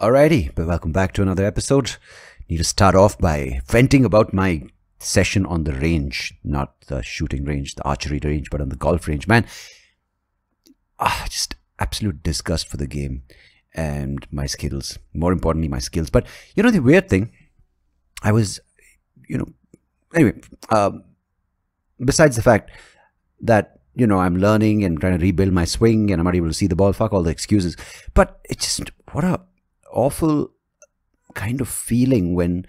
Alrighty, but welcome back to another episode. Need to start off by venting about my session on the range, not the shooting range, the archery range, but on the golf range. Man, just absolute disgust for the game and my skills. More importantly, my skills. But you know the weird thing, I was, anyway, besides the fact that I'm learning and trying to rebuild my swing, and I'm not able to see the ball. Fuck all the excuses. But it's just what a awful kind of feeling when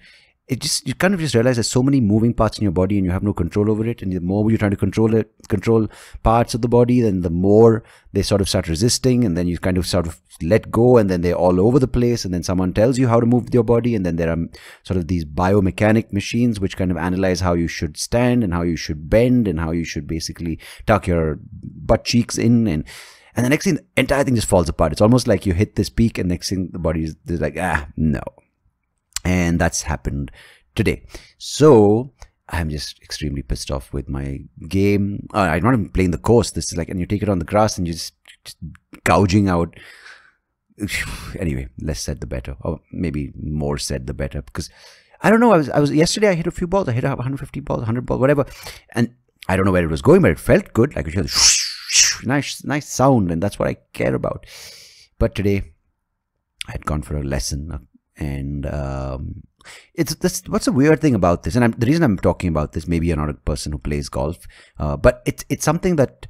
it just, you kind of just realize there's so many moving parts in your body and you have no control over it, and the more you're trying to control parts of the body, then the more they sort of start resisting, and then you kind of sort of let go, and then they're all over the place, and then someone tells you how to move your body, and then there are sort of these biomechanic machines which kind of analyze how you should stand and how you should bend and how you should basically tuck your butt cheeks in, and the next thing, the entire thing just falls apart. It's almost like you hit this peak and next thing the body is like, ah, no. And that's happened today. So I'm just extremely pissed off with my game. I'm not even playing the course. This is like, and you take it on the grass and you're just gouging out. Anyway, less said the better, or maybe more said the better, because I don't know. I was yesterday. I hit a few balls. I hit 150 balls, 100 balls, whatever. And I don't know where it was going, but it felt good. Like nice sound, and that's what I care about. But today, I had gone for a lesson. And it's this, what's the weird thing about this, and the reason I'm talking about this, maybe you're not a person who plays golf, but it's something that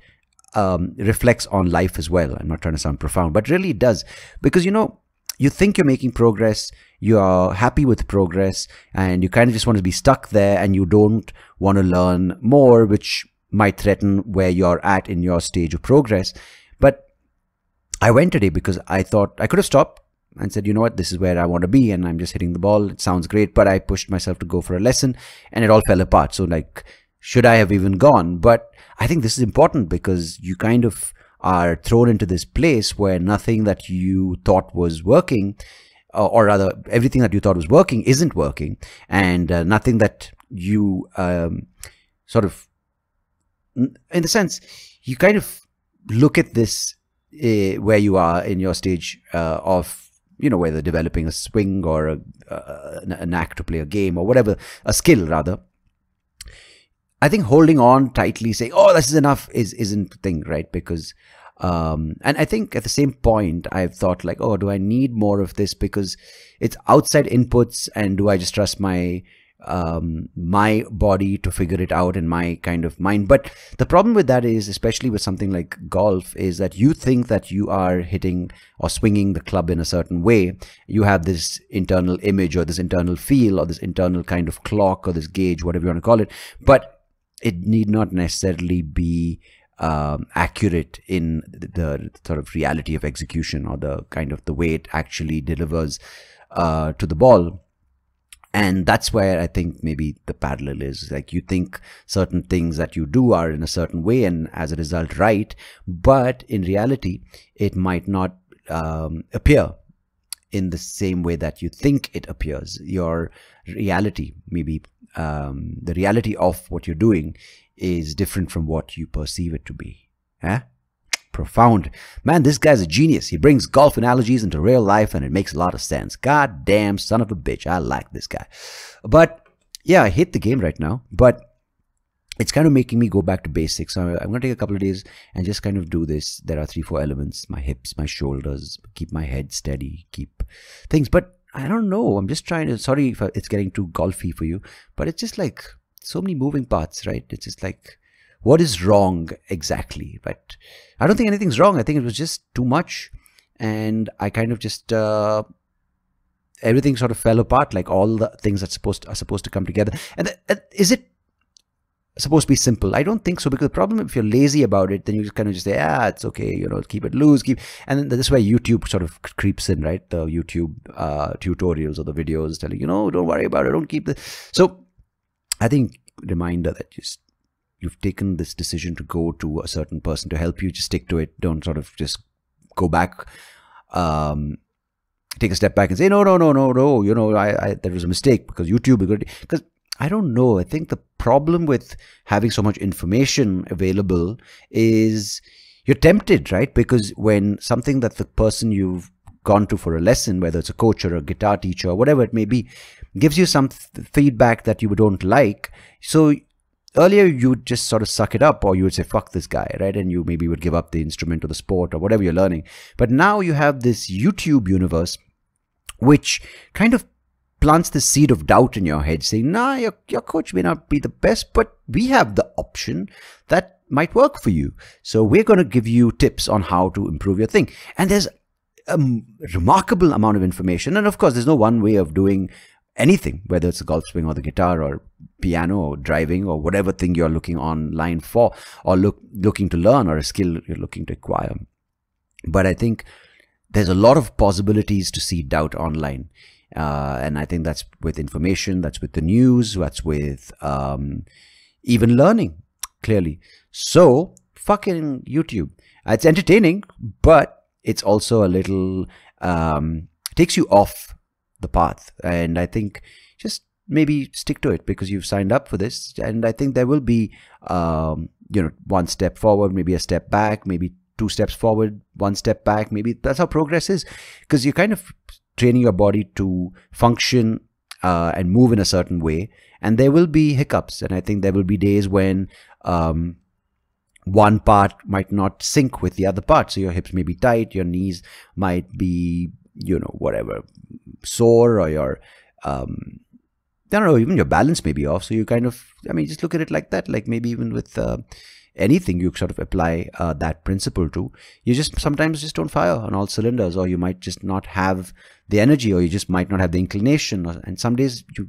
reflects on life as well. I'm not trying to sound profound, but really it does, because you think you're making progress, you are happy with progress, and you kind of just want to be stuck there, and you don't want to learn more, which might threaten where you're at in your stage of progress. But I went today because I thought I could have stopped and said, you know what, this is where I want to be, and I'm just hitting the ball, it sounds great, but I pushed myself to go for a lesson, and it all fell apart. So like, should I have even gone? But I think this is important, because you kind of are thrown into this place where nothing that you thought was working, or rather everything that you thought was working isn't working, and nothing that you sort of, in the sense, you kind of look at this where you are in your stage of, whether developing a swing or a knack to play a game or whatever, a skill rather. I think holding on tightly, saying, oh, this is enough, isn't the thing, right? Because, and I think at the same point, I've thought like, oh, do I need more of this? Because it's outside inputs, and do I just trust my body to figure it out and my kind of mind? But the problem with that is, especially with something like golf, is that you think that you are hitting or swinging the club in a certain way. You have this internal image or this internal feel or this internal kind of clock or this gauge, whatever you want to call it, but it need not necessarily be accurate in the sort of reality of execution or the kind of the way it actually delivers to the ball. And that's where I think maybe the parallel is, like, you think certain things that you do are in a certain way and as a result right, but in reality it might not appear in the same way that you think it appears. Your reality, maybe the reality of what you're doing is different from what you perceive it to be. Huh? Profound. Man, this guy's a genius. He brings golf analogies into real life and it makes a lot of sense. God damn son of a bitch. I like this guy. But yeah, I hate the game right now, but it's kind of making me go back to basics. So I'm going to take a couple of days and just kind of do this. There are 3-4 elements: my hips, my shoulders, keep my head steady, keep things. But I don't know. I'm just trying to, sorry if it's getting too golfy for you, but it's just like so many moving parts, right? It's just like, what is wrong exactly? But I don't think anything's wrong. I think it was just too much. And I kind of just, everything sort of fell apart, like all the things that are supposed to come together. And is it supposed to be simple? I don't think so, because the problem, if you're lazy about it, then you just kind of just say, ah, it's okay, keep it loose, and then this is where YouTube sort of creeps in, right? The YouTube tutorials or the videos telling, don't worry about it, don't keep this. So I think reminder that just, you've taken this decision to go to a certain person to help you. Just stick to it. Don't sort of just go back, take a step back and say, no. There was a mistake because YouTube, because I don't know. I think the problem with having so much information available is you're tempted, right? Because when something that the person you've gone to for a lesson, whether it's a coach or a guitar teacher or whatever it may be, gives you some feedback that you don't like. So earlier you would just sort of suck it up, or you would say, fuck this guy, right? And you maybe would give up the instrument or the sport or whatever you're learning. But now you have this YouTube universe which kind of plants the seed of doubt in your head, saying, nah, your coach may not be the best, but we have the option that might work for you. So we're going to give you tips on how to improve your thing. And there's a remarkable amount of information. And of course, there's no one way of doing anything, whether it's a golf swing or the guitar or piano or driving or whatever thing you're looking online for or looking to learn, or a skill you're looking to acquire. But I think there's a lot of possibilities to seed out online. And I think that's with information, that's with the news, that's with even learning, clearly. So, fucking YouTube. It's entertaining, but it's also a little, takes you off the path. And I think just maybe stick to it, because you've signed up for this. And I think there will be, you know, one step forward, maybe a step back, maybe two steps forward, one step back. Maybe that's how progress is, because you kind of training your body to function and move in a certain way, and there will be hiccups, and I think there will be days when one part might not sync with the other part, so your hips may be tight, your knees might be, you know, whatever, sore, or your I don't know, even your balance may be off. So you kind of, I mean, just look at it like that. Like maybe even with anything you sort of apply that principle to, you just sometimes just don't fire on all cylinders, or you might just not have the energy, or you just might not have the inclination, or, and some days you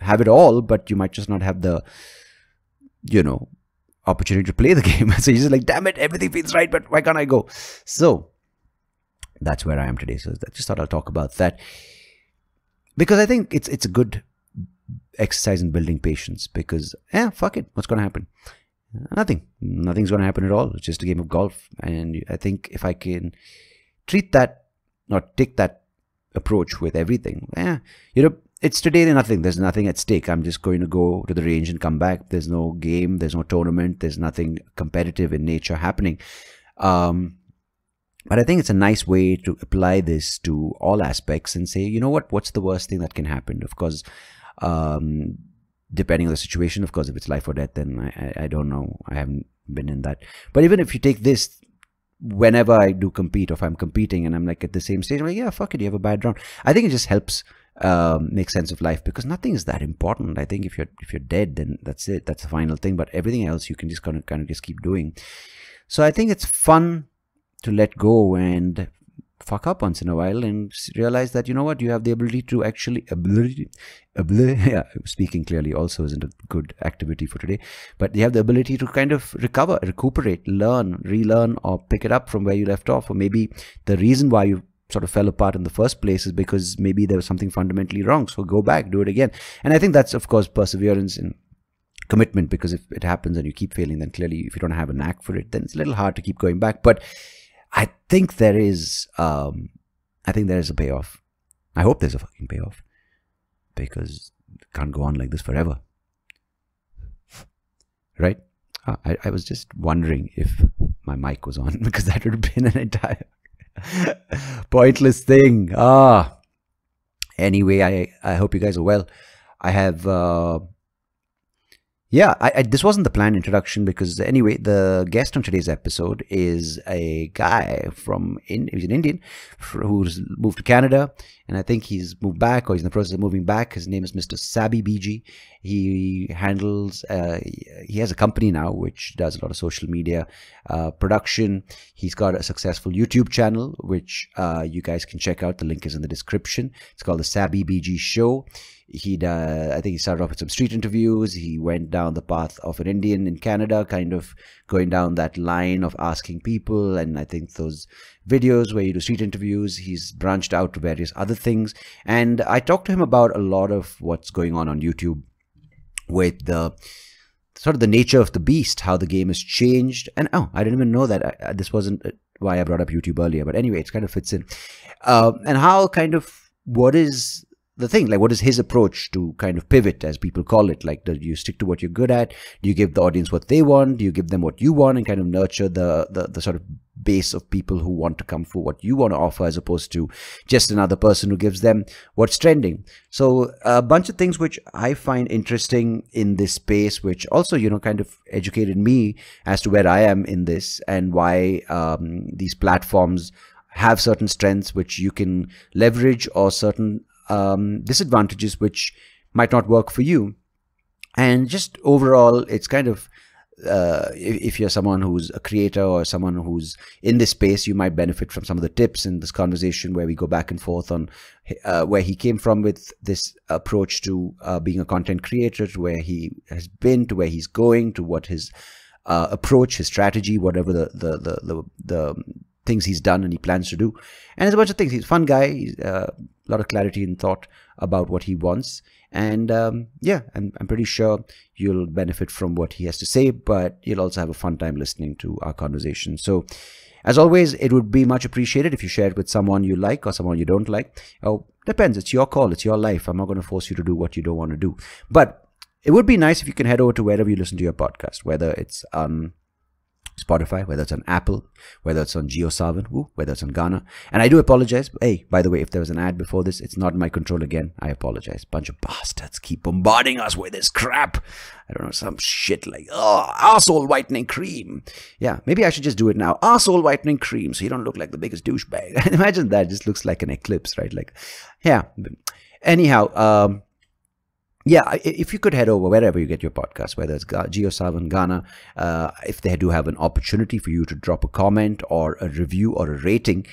have it all, but you might just not have the, you know, opportunity to play the game. So you're just like, damn it, everything feels right, but why can't I go? So that's where I am today. So I just thought I'll talk about that, because I think it's a good exercise in building patience, because fuck it, what's gonna happen? Nothing's going to happen at all. It's just a game of golf. And I think if I can treat that, or take that approach with everything, you know, it's today to nothing. There's nothing at stake. I'm just going to go to the range and come back. There's no game. There's no tournament. There's nothing competitive in nature happening. But I think it's a nice way to apply this to all aspects and say, you know what, what's the worst thing that can happen? Of course, depending on the situation, of course, if it's life or death, then I don't know. I haven't been in that. But even if you take this, whenever I do compete, or if I'm competing and I'm like at the same stage, I'm like, yeah, fuck it, you have a bad round. I think it just helps make sense of life, because nothing is that important. I think if you're dead, then that's it. That's the final thing. But everything else, you can just kind of just keep doing. So I think it's fun to let go and fuck up once in a while and realize that, you know what, you have the ability to actually speaking clearly also isn't a good activity for today, but you have the ability to kind of recover, recuperate, learn, relearn, or pick it up from where you left off. Or maybe the reason why you sort of fell apart in the first place is because maybe there was something fundamentally wrong, so go back, do it again. And I think that's, of course, perseverance and commitment, because if it happens and you keep failing, then clearly if you don't have a knack for it, then it's a little hard to keep going back. But I think there is, a payoff. I hope there's a fucking payoff, because it can't go on like this forever, right? I was just wondering if my mic was on, because that would have been an entire pointless thing. Anyway, I hope you guys are well. I have, this wasn't the planned introduction, because anyway, the guest on today's episode is a guy from, he's an Indian who's moved to Canada, and I think he's moved back, or he's in the process of moving back. His name is Mr. Sabby BG. He has a company now which does a lot of social media production. He's got a successful YouTube channel, which you guys can check out. The link is in the description. It's called The SabbyBG Show. I think he started off with some street interviews. He went down the path of an Indian in Canada, kind of going down that line of asking people. And I think those videos where you do street interviews, he's branched out to various other things. And I talked to him about a lot of what's going on YouTube with the sort of the nature of the beast, how the game has changed. And I didn't even know that. This wasn't why I brought up YouTube earlier. But anyway, it kind of fits in. And how kind of, what is the thing, like what is his approach to kind of pivot, as people call it? Like, do you stick to what you're good at? Do you give the audience what they want? Do you give them what you want and kind of nurture the sort of base of people who want to come for what you want to offer, as opposed to just another person who gives them what's trending. So a bunch of things which I find interesting in this space, which also, you know, kind of educated me as to where I am in this and why these platforms have certain strengths which you can leverage, or certain disadvantages which might not work for you. And just overall, it's kind of if you're someone who's a creator or someone who's in this space, you might benefit from some of the tips in this conversation where we go back and forth on where he came from with this approach to being a content creator, to where he has been, to where he's going, to what his approach, his strategy, whatever the things he's done and he plans to do. And there's a bunch of things. He's a fun guy. He's a lot of clarity and thought about what he wants. And yeah, I'm pretty sure you'll benefit from what he has to say, but you'll also have a fun time listening to our conversation. So as always, it would be much appreciated if you share it with someone you like or someone you don't like. Oh, depends. It's your call. It's your life. I'm not going to force you to do what you don't want to do. But it would be nice if you can head over to wherever you listen to your podcast, whether it's Spotify, whether it's on Apple, whether it's on JioSaavn, whether it's on Gaana. And I do apologize. Hey, by the way, if there was an ad before this, it's not my control again. I apologize. Bunch of bastards keep bombarding us with this crap. I don't know, some shit like, oh, arsehole whitening cream. Yeah, maybe I should just do it now. Arsehole whitening cream, so you don't look like the biggest douchebag. Imagine that. It just looks like an eclipse, right? Like, yeah. Anyhow, yeah, if you could head over wherever you get your podcast, whether it's JioSaavn, Gaana, if they do have an opportunity for you to drop a comment or a review or a rating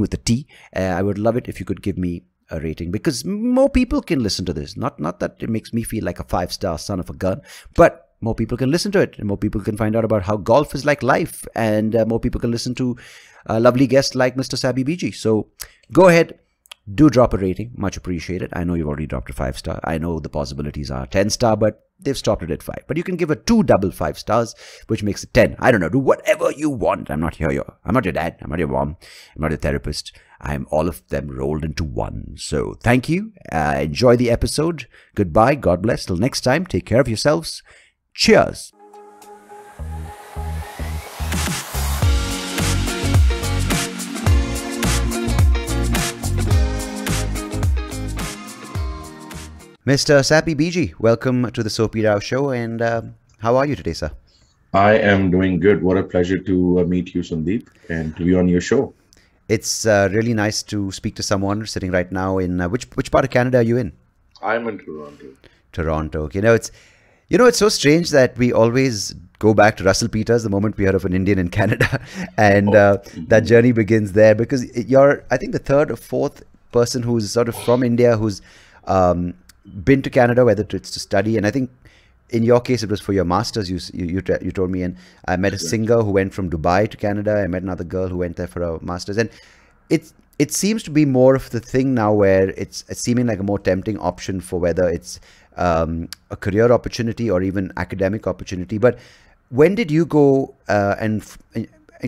with a T, I would love it if you could give me a rating, because more people can listen to this. Not that it makes me feel like a five-star son of a gun, but more people can listen to it, and more people can find out about how golf is like life, and more people can listen to lovely guests like Mr. Sabby BG. So go ahead. Do drop a rating, much appreciated. I know you've already dropped a 5-star. I know the possibilities are 10-star, but they've stopped it at 5. But you can give it 2 double 5-stars, which makes it 10. I don't know. Do whatever you want. I'm not your dad. I'm not your mom. I'm not your therapist. I'm all of them rolled into one. So thank you. Enjoy the episode. Goodbye. God bless. Till next time. Take care of yourselves. Cheers. Mr. Sabby BG, welcome to the SoapyRao Show, and how are you today, sir? I am doing good. What a pleasure to meet you, Sandeep, and to be on your show. It's really nice to speak to someone sitting right now in which part of Canada are you in? I'm in Toronto. Toronto. You know, it's so strange that we always go back to Russell Peters the moment we heard of an Indian in Canada, and that journey begins there, because you're, I think, the third or fourth person who's sort of from India who's been to Canada, whether it's to study, and I think in your case it was for your master's, you told me. And I met a singer who went from Dubai to Canada. I met another girl who went there for a master's, and it seems to be more of the thing now, where it's seeming like a more tempting option for whether it's a career opportunity or even academic opportunity. But when did you go and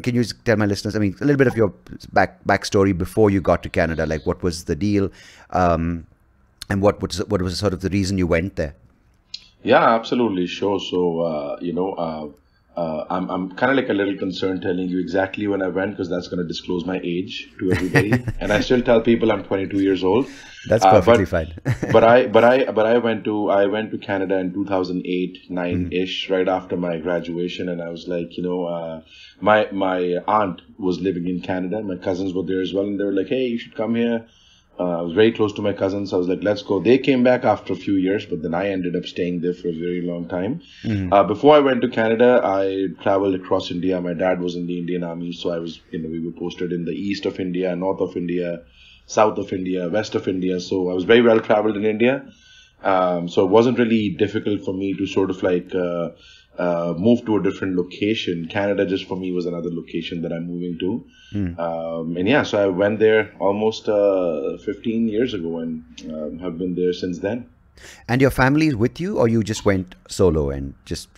can you tell my listeners, I mean, a little bit of your backstory before you got to Canada? Like, what was the deal? And what was sort of the reason you went there? Yeah, absolutely, sure. So, you know, I'm kind of like a little concerned telling you exactly when I went, because that's going to disclose my age to everybody. And I still tell people I'm 22 years old. That's perfectly fine. but I went to Canada in 2008-9ish, right after my graduation, and I was like, you know, my aunt was living in Canada. My cousins were there as well, and they were like, hey, you should come here. I was very close to my cousins. I was like, let's go. They came back after a few years, but then I ended up staying there for a very long time. Before I went to Canada, I traveled across India. My dad was in the Indian Army, so I was, you know, we were posted in the east of India, north of India, south of India, west of India. So I was very well traveled in India. So it wasn't really difficult for me to sort of like move to a different location. Canada just for me was another location that I'm moving to. And yeah, so I went there almost 15 years ago, and have been there since then. And your family is with you, or you just went solo and just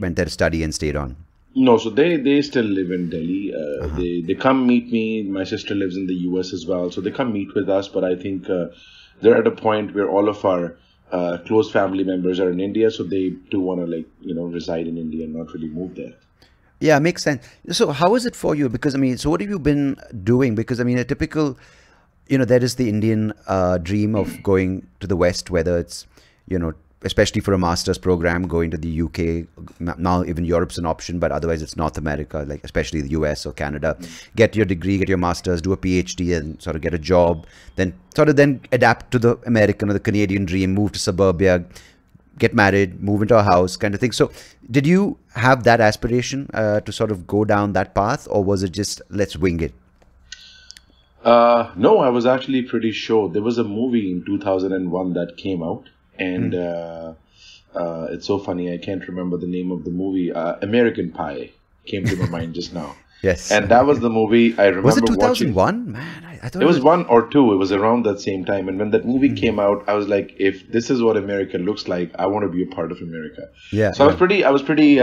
went there to study and stayed on? No, so they still live in Delhi. They come meet me. My sister lives in the US as well, so they come meet with us. But I think they're at a point where all of our close family members are in India, so they do want to, like, you know, reside in India and not really move there. Yeah, makes sense. So how is it for you? Because, I mean, so what have you been doing? Because, I mean, a typical, you know, that is the Indian dream of going to the West, whether it's, you know, especially for a master's program, going to the UK, now even Europe's an option, but otherwise it's North America, like especially the US or Canada. Get your degree, get your master's, do a PhD and sort of get a job, then sort of then adapt to the American or the Canadian dream, move to suburbia, get married, move into a house kind of thing. So did you have that aspiration to sort of go down that path, or was it just let's wing it? No, I was actually pretty sure. There was a movie in 2001 that came out. And it's so funny, I can't remember the name of the movie. American Pie came to my mind just now. Yes. And that was the movie I remember watching. Was it 2001? Man, I thought it was one or two. It was around that same time. And when that movie came out, I was like, if this is what America looks like, I want to be a part of America. Yeah. So I was pretty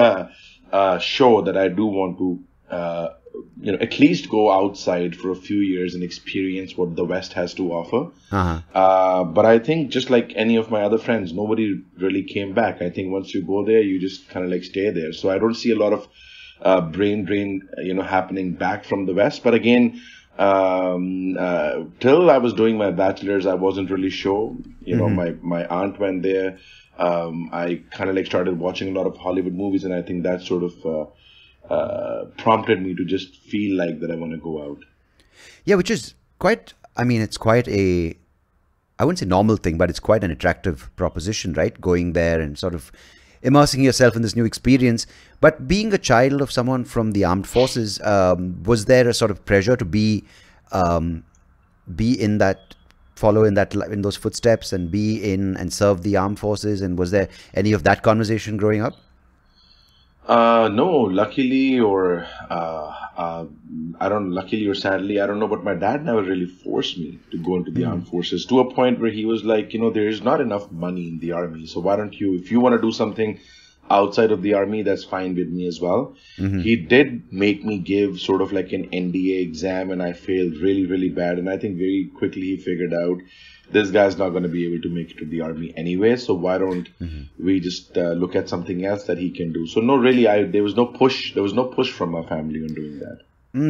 sure that I do want to, you know, at least go outside for a few years and experience what the West has to offer. But I think just like any of my other friends, nobody really came back. I think once you go there, you just kind of like stay there. So I don't see a lot of brain drain, you know, happening back from the West. But again, till I was doing my bachelor's, I wasn't really sure. You know, my aunt went there. I kind of like started watching a lot of Hollywood movies, and I think that sort of prompted me to just feel like that I want to go out. Yeah, which is quite, I mean, it's quite a, I wouldn't say normal thing, but it's quite an attractive proposition, right? Going there and sort of immersing yourself in this new experience. But being a child of someone from the armed forces, was there a sort of pressure to be in that, follow in those footsteps and be in and serve the armed forces? And was there any of that conversation growing up? No, luckily or I don't, luckily or sadly, I don't know, but my dad never really forced me to go into the armed forces, to a point where he was like, you know, there is not enough money in the army. So why don't you, if you want to do something outside of the army, that's fine with me as well. He did make me give sort of like an NDA exam, and I failed really, really bad. And I think very quickly he figured out, this guy's not going to be able to make it to the army anyway, so why don't we just look at something else that he can do? So no, really, there was no push. There was no push from my family on doing that.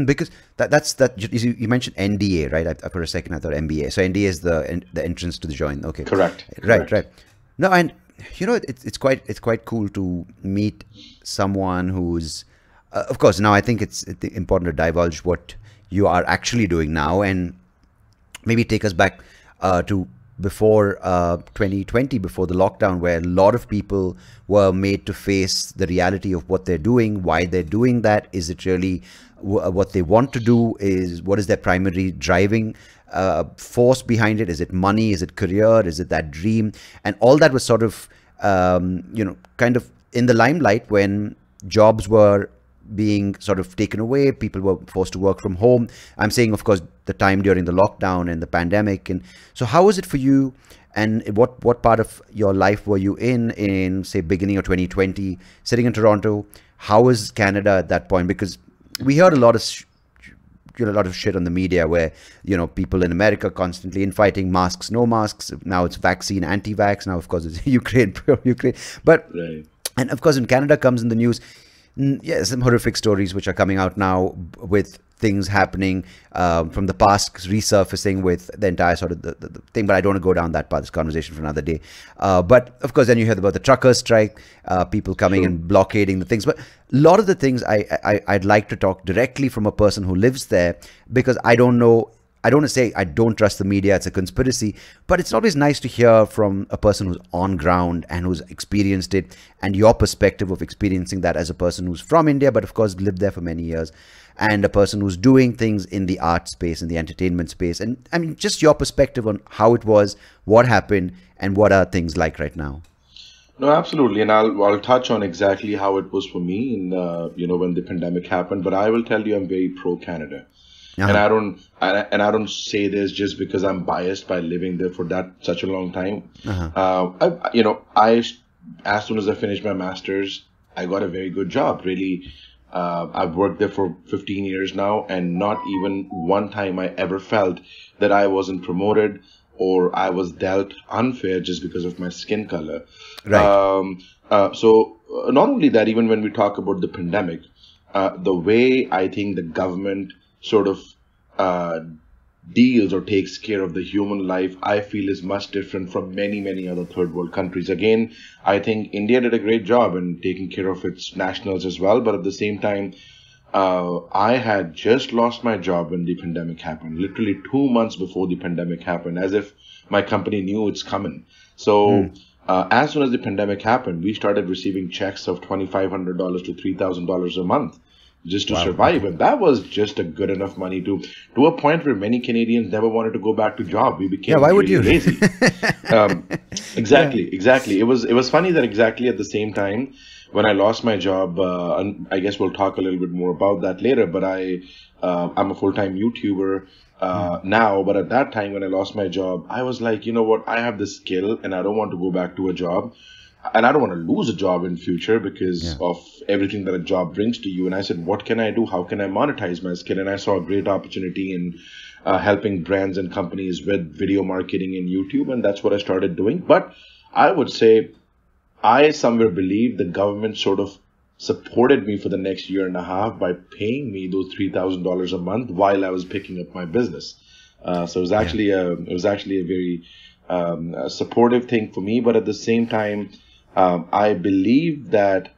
Because that's you mentioned NDA, right? For a second, I thought MBA. So NDA is the entrance to the joint. Okay, correct. Right, correct. Right. No, and you know it's quite cool to meet someone who's, of course. Now I think it's important to divulge what you are actually doing now, and maybe take us back to before 2020, before the lockdown, where a lot of people were made to face the reality of what they're doing, why they're doing that. Is it really what they want to do? Is what is their primary driving force behind it? Is it money? Is it career? Is it that dream? And all that was sort of, you know, kind of in the limelight when jobs were being sort of taken away, people were forced to work from home. I'm saying, of course, the time during the lockdown and the pandemic. And so how was it for you? And what part of your life were you in say, beginning of 2020, sitting in Toronto? How was Canada at that point? Because we heard a lot of shit on the media where, you know, people in America constantly infighting, masks, no masks. Now it's vaccine, anti-vax. Now, of course, it's Ukraine. But, right. And of course, in Canada comes in the news, yeah, some horrific stories which are coming out now with things happening from the past resurfacing with the entire sort of the thing. But I don't want to go down that path, this conversation for another day. But of course, then you heard about the truckers' strike, people coming and blockading the things. But a lot of the things I'd like to talk directly from a person who lives there, because I don't know. I don't want to say I don't trust the media, it's a conspiracy, but it's always nice to hear from a person who's on ground and who's experienced it, and your perspective of experiencing that as a person who's from India, but of course lived there for many years, and a person who's doing things in the art space, in the entertainment space. And I mean, just your perspective on how it was, what happened, and what are things like right now? No, absolutely. And I'll touch on exactly how it was for me in, you know, when the pandemic happened, but I will tell you I'm very pro-Canada. And I don't say this just because I'm biased by living there for such a long time. You know, as soon as I finished my master's, I got a very good job. Really, I've worked there for 15 years now, and not even one time I ever felt that I wasn't promoted or I was dealt unfair just because of my skin color. Right. So not only that, even when we talk about the pandemic, the way I think the government sort of deals or takes care of the human life, I feel is much different from many, many other third world countries. Again, I think India did a great job in taking care of its nationals as well. But at the same time, I had just lost my job when the pandemic happened, literally 2 months before the pandemic happened, as if my company knew it's coming. So as soon as the pandemic happened, we started receiving checks of $2,500 to $3,000 a month just to survive. And that was just a good enough money to a point where many Canadians never wanted to go back to job. We became lazy. Exactly. It was funny that exactly at the same time when I lost my job, and I guess we'll talk a little bit more about that later, but I'm a full-time YouTuber now, but at that time when I lost my job, I was like, you know what, I have this skill and I don't want to go back to a job. And I don't want to lose a job in future because of everything that a job brings to you. And I said, what can I do? How can I monetize my skill? And I saw a great opportunity in helping brands and companies with video marketing and YouTube. And that's what I started doing. But I would say I somewhere believe the government sort of supported me for the next year and a half by paying me those $3,000 a month while I was picking up my business. So it was actually a very supportive thing for me. But at the same time, I believe that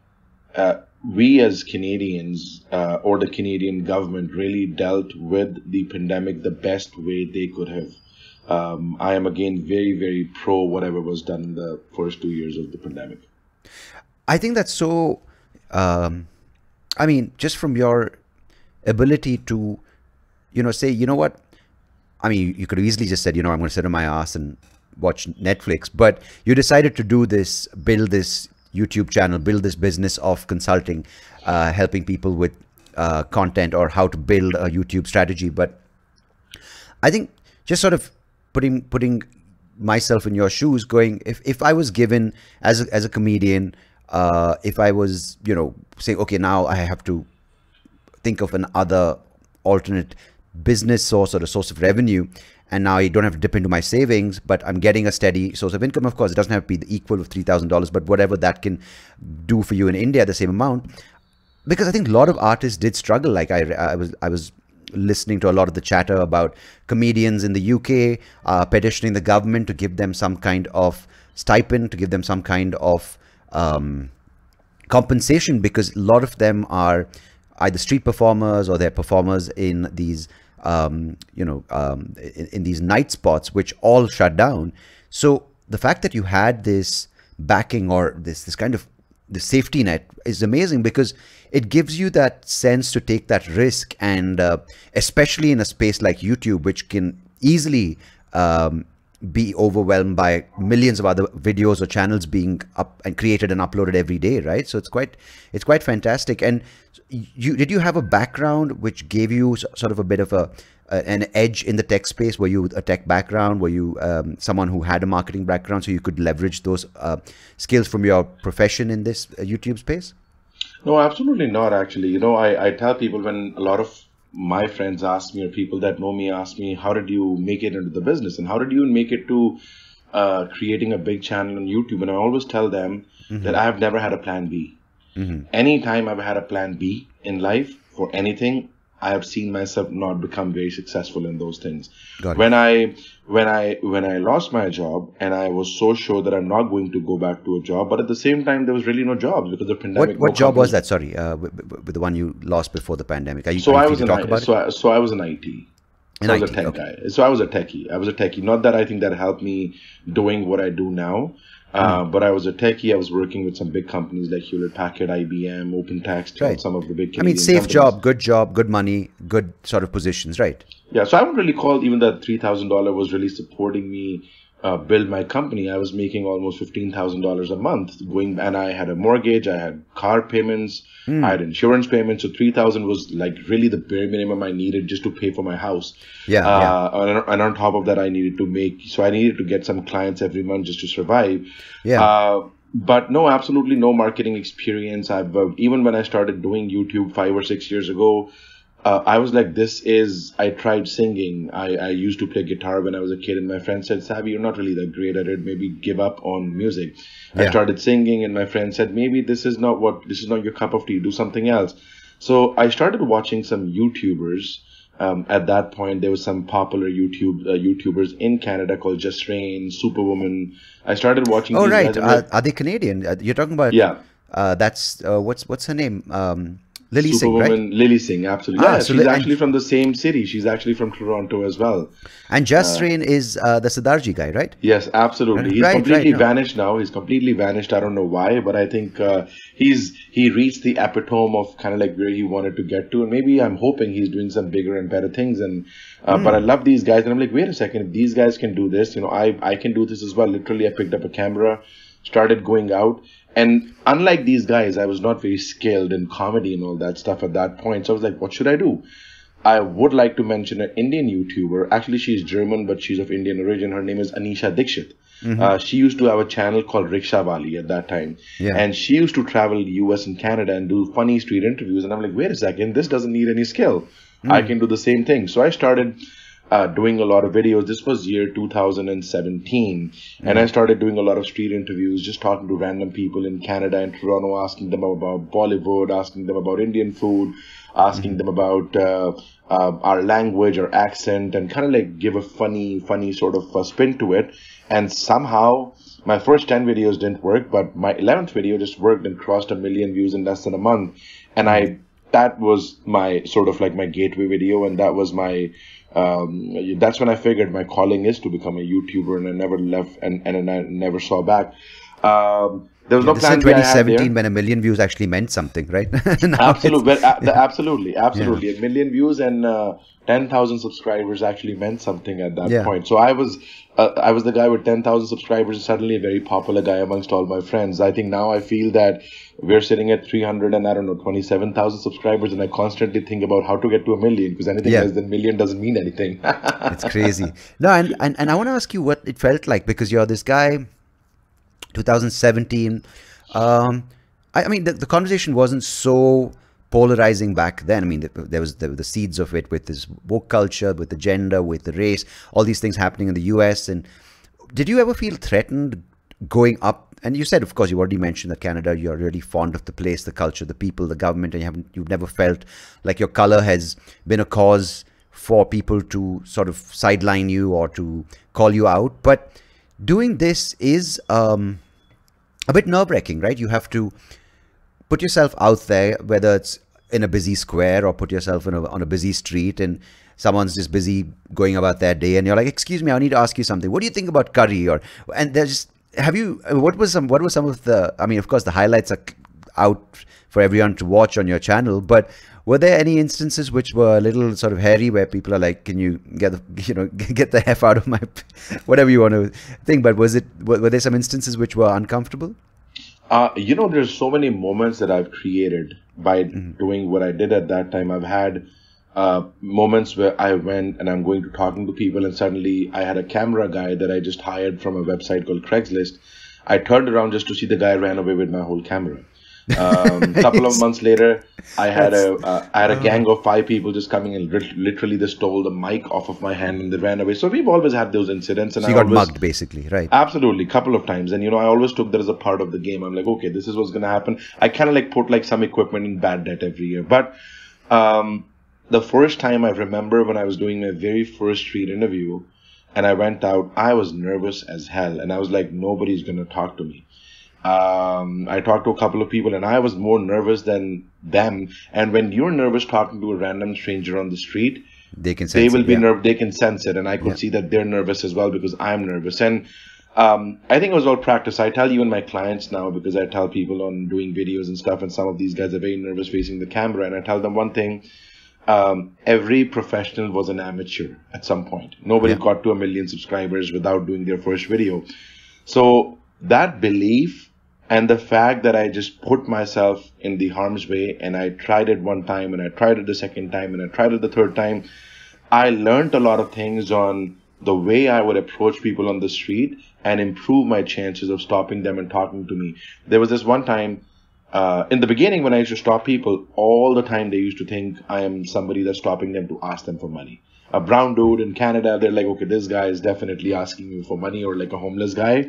we as Canadians or the Canadian government really dealt with the pandemic the best way they could have. I am again very, very pro whatever was done in the first 2 years of the pandemic. I think that's so, I mean, just from your ability to, you know, say, you know what, I mean, you could have easily just said, you know, I'm going to sit on my ass and watch Netflix, but you decided to do this, build this YouTube channel, build this business of consulting, helping people with content or how to build a YouTube strategy. But I think just sort of putting myself in your shoes, going, if I was given as a comedian, if I was, you know, say, okay, now I have to think of another alternate business source or a source of revenue, and now I don't have to dip into my savings, but I'm getting a steady source of income. Of course, it doesn't have to be the equal of $3,000, but whatever that can do for you in India, the same amount. Because I think a lot of artists did struggle. Like I was listening to a lot of the chatter about comedians in the UK petitioning the government to give them some kind of stipend, to give them some kind of compensation, because a lot of them are either street performers or they're performers in these in these night spots, which all shut down. So the fact that you had this backing or this kind of the safety net is amazing, because it gives you that sense to take that risk, and especially in a space like YouTube, which can easily be overwhelmed by millions of other videos or channels being up and created and uploaded every day, right? So it's quite fantastic. And did you have a background which gave you sort of a bit of an edge in the tech space? Were you a tech background? Were you someone who had a marketing background, so you could leverage those skills from your profession in this YouTube space? No, absolutely not. Actually, you know, I tell people, when a lot of my friends ask me, or people that know me ask me, how did you make it into the business, and how did you make it to creating a big channel on YouTube? And I always tell them that I have never had a plan B. Anytime I've had a plan B in life for anything, I have seen myself not become very successful in those things. When I lost my job, and I was so sure that I'm not going to go back to a job, but at the same time, there was really no jobs because of the pandemic. What job was that? Sorry, the one you lost before the pandemic. So I was in IT. I was a tech guy. So I was a techie. Not that I think that helped me doing what I do now. But I was a techie. I was working with some big companies like Hewlett Packard, IBM, OpenText, and some of the big Canadian companies. Job, good money, good sort of positions, right? Yeah, so I would really call even that $3,000 was really supporting me build my company. I was making almost $15,000 a month, and I had a mortgage, I had car payments, I had insurance payments. So $3,000 was like really the bare minimum I needed just to pay for my house. And on top of that, I needed to I needed to get some clients every month just to survive. But no, absolutely no marketing experience. Even when I started doing YouTube 5 or 6 years ago, I was like, I tried singing. I used to play guitar when I was a kid, and my friend said, Sabby, you're not really that great at it. Maybe give up on music. I started singing, and my friend said, maybe this is not your cup of tea. Do something else. So I started watching some YouTubers. At that point, there was some popular YouTubers in Canada called Jus Reign, Superwoman. I started watching. Oh, these right. Are they Canadian? You're talking about? Yeah. That's what's her name? Lily Superwoman, Singh, right? Lily Singh, absolutely. Ah, yeah, so she's actually from the same city. She's actually from Toronto as well. And Jus Reign is the Siddharji guy, right? Yes, absolutely. He's completely vanished now. He's completely vanished. I don't know why, but I think he reached the epitome of kind of like where he wanted to get to. And maybe I'm hoping he's doing some bigger and better things. And But I love these guys. And I'm like, wait a second. If these guys can do this, you know, I can do this as well. Literally, I picked up a camera, started going out. And unlike these guys, I was not very skilled in comedy and all that stuff at that point. So I was like, what should I do? I would like to mention an Indian YouTuber. Actually, she's German, but she's of Indian origin. Her name is Anisha Dixit. Mm-hmm. She used to have a channel called Rikshawali at that time. Yeah. And she used to travel the US and Canada and do funny street interviews. And I'm like, wait a second, this doesn't need any skill. Mm. I can do the same thing. So I started doing a lot of videos. This was year 2017, and I started doing a lot of street interviews, just talking to random people in Canada and Toronto, asking them about Bollywood, asking them about Indian food, asking them about our language, our accent, and kind of like give a funny sort of spin to it. And somehow my first 10 videos didn't work, but my 11th video just worked and crossed 1 million views in less than a month. And that was my sort of like my gateway video, and that was my that's when I figured my calling is to become a YouTuber, and I never left and I never saw back. There was no plan. In 2017, when 1 million views actually meant something, right? Absolutely, absolutely, yeah. 1 million views and 10,000 subscribers actually meant something at that point. So I was the guy with 10,000 subscribers, and suddenly a very popular guy amongst all my friends. I think now I feel that we're sitting at 300 and I don't know 27,000 subscribers, and I constantly think about how to get to 1 million, because anything less than 1 million doesn't mean anything. It's crazy. No, and I want to ask you what it felt like, because you're this guy. 2017. I mean, the conversation wasn't so polarizing back then. I mean, there was the seeds of it with this woke culture, with the gender, with the race, all these things happening in the US. And did you ever feel threatened going up? And you said, of course, you already mentioned that Canada, you're really fond of the place, the culture, the people, the government, and you've never felt like your color has been a cause for people to sort of sideline you or to call you out. But doing this is a bit nerve-wracking, right? You have to put yourself out there, whether it's in a busy square or put yourself in on a busy street, and someone's just busy going about their day, and you're like, "Excuse me, I need to ask you something. What do you think about curry?" Or and there's just, have you? What were some of the? I mean, of course, the highlights are out for everyone to watch on your channel, but were there any instances which were a little sort of hairy, where people are like, "Can you get the, you know, get the F out of my," whatever you want to think? But were there some instances which were uncomfortable? You know, there's so many moments that I've created by doing what I did at that time. I've had moments where I went and I'm going to talking to people, and suddenly I had a camera guy that I just hired from a website called Craigslist. I turned around just to see the guy ran away with my whole camera. Couple of months later, I had a gang of 5 people just coming and literally they stole the mic off of my hand and they ran away. So we've always had those incidents. And so you got mugged basically, right? Absolutely, couple of times. And you know, I always took that as a part of the game. I'm like, okay, this is what's going to happen. I kind of like put like some equipment in bad debt every year. But the first time I remember when I was doing my very first street interview and I went out, I was nervous as hell. And I was like, nobody's going to talk to me. I talked to a couple of people and I was more nervous than them. And when you're nervous talking to a random stranger on the street, they can sense they can sense it. And I could see that they're nervous as well, because I'm nervous. And I think it was all practice. I tell even my clients now, because I tell people on doing videos and stuff, and some of these guys are very nervous facing the camera, and I tell them one thing. Every professional was an amateur at some point. Nobody got to 1 million subscribers without doing their first video. So that belief, and the fact that I just put myself in the harm's way, and I tried it one time, and I tried it the second time, and I tried it the third time, I learned a lot of things on the way I would approach people on the street and improve my chances of stopping them and talking to me. There was this one time, in the beginning when I used to stop people, all the time they used to think I am somebody that's stopping them to ask them for money. A brown dude in Canada, they're like, okay, this guy is definitely asking you for money, or like a homeless guy.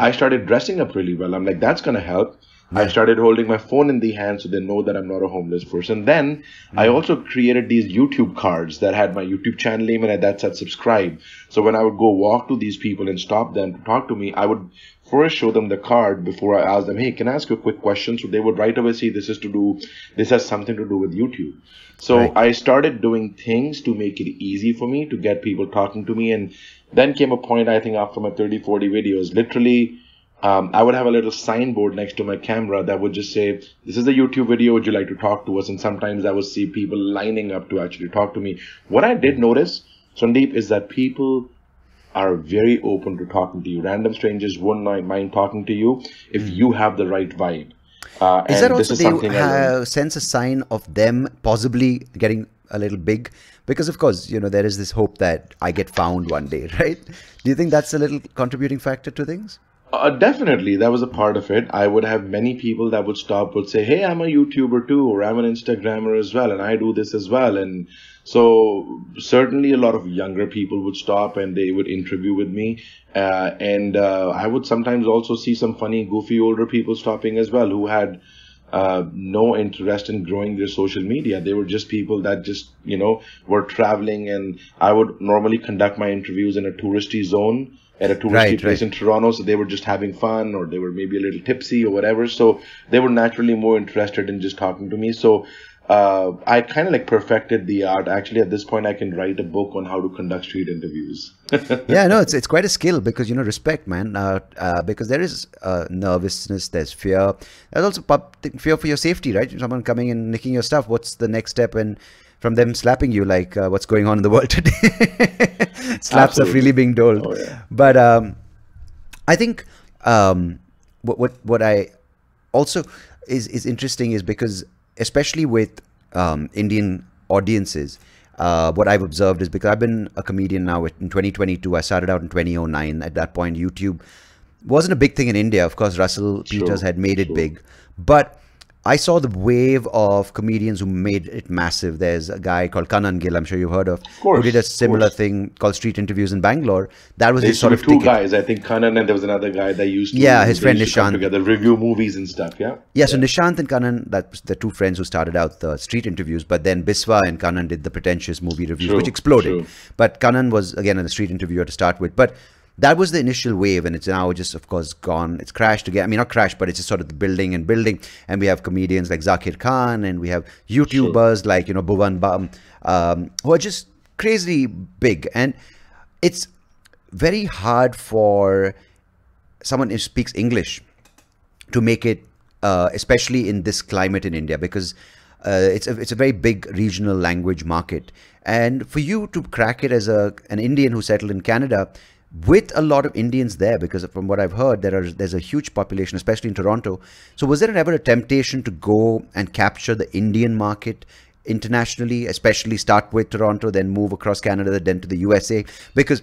I started dressing up really well. I'm like, that's going to help. I started holding my phone in the hand so they know that I'm not a homeless person. Then I also created these YouTube cards that had my YouTube channel name and that said subscribe. So when I would go walk to these people and stop them to talk to me, I would first show them the card before I asked them, hey, can I ask you a quick question? So they would right away see this has something to do with YouTube. So I started doing things to make it easy for me to get people talking to me. And then came a point, I think, after my 30, 40 videos, literally, I would have a little signboard next to my camera that would just say, this is a YouTube video, would you like to talk to us? And sometimes I would see people lining up to actually talk to me. What I did notice, Sandeep, is that people are very open to talking to you. Random strangers wouldn't mind talking to you if you have the right vibe. Is that also they sense a sign of them possibly getting a little big? Because of course, you know, there is this hope that I get found one day, right? Do you think that's a little contributing factor to things? Definitely, that was a part of it. I would have many people that would stop, would say, hey, I'm a YouTuber too, or I'm an Instagrammer as well, and I do this as well. And so certainly a lot of younger people would stop and they would interview with me. I would sometimes also see some funny, goofy older people stopping as well who had no interest in growing their social media. They were just people that just, you know, were traveling. And I would normally conduct my interviews in a touristy zone, at a touristy place in Toronto, so they were just having fun, or they were maybe a little tipsy or whatever, so they were naturally more interested in just talking to me. So I kind of like perfected the art. Actually, at this point, I can write a book on how to conduct street interviews. Yeah, no, it's quite a skill, because, you know, respect, man, because there is nervousness, there's fear, there's also fear for your safety, right? Someone coming and nicking your stuff, what's the next step? And from them slapping you, like what's going on in the world today. Slaps are freely being doled. Oh, yeah. But I think what I also is interesting is because, especially with Indian audiences, what I've observed is, because I've been a comedian now in 2022, I started out in 2009. At that point, YouTube wasn't a big thing in India. Of course, Russell Peters had made it big, but I saw the wave of comedians who made it massive. There's a guy called Kanan Gill, I'm sure you've heard of, who did a similar thing called Street Interviews in Bangalore. That was his sort of ticket. Two guys, I think Kanan, and there was another guy that used to, his friend Nishant, together review movies and stuff. Yeah, so Nishant and Kanan, that's the two friends who started out the Street Interviews. But then Biswa and Kanan did the pretentious movie reviews, which exploded. But Kanan was again a street interviewer to start with. But that was the initial wave, and it's now just, of course, gone. It's crashed again. I mean, not crashed, but it's just sort of building and building. And we have comedians like Zakir Khan, and we have YouTubers like, you know, Bhuvan Bam, who are just crazy big. And it's very hard for someone who speaks English to make it, especially in this climate in India, because it's a very big regional language market. And for you to crack it as an Indian who settled in Canada, with a lot of Indians there, because from what I've heard, there's a huge population, especially in Toronto. So was there ever a temptation to go and capture the Indian market internationally, especially start with Toronto, then move across Canada, then to the USA? Because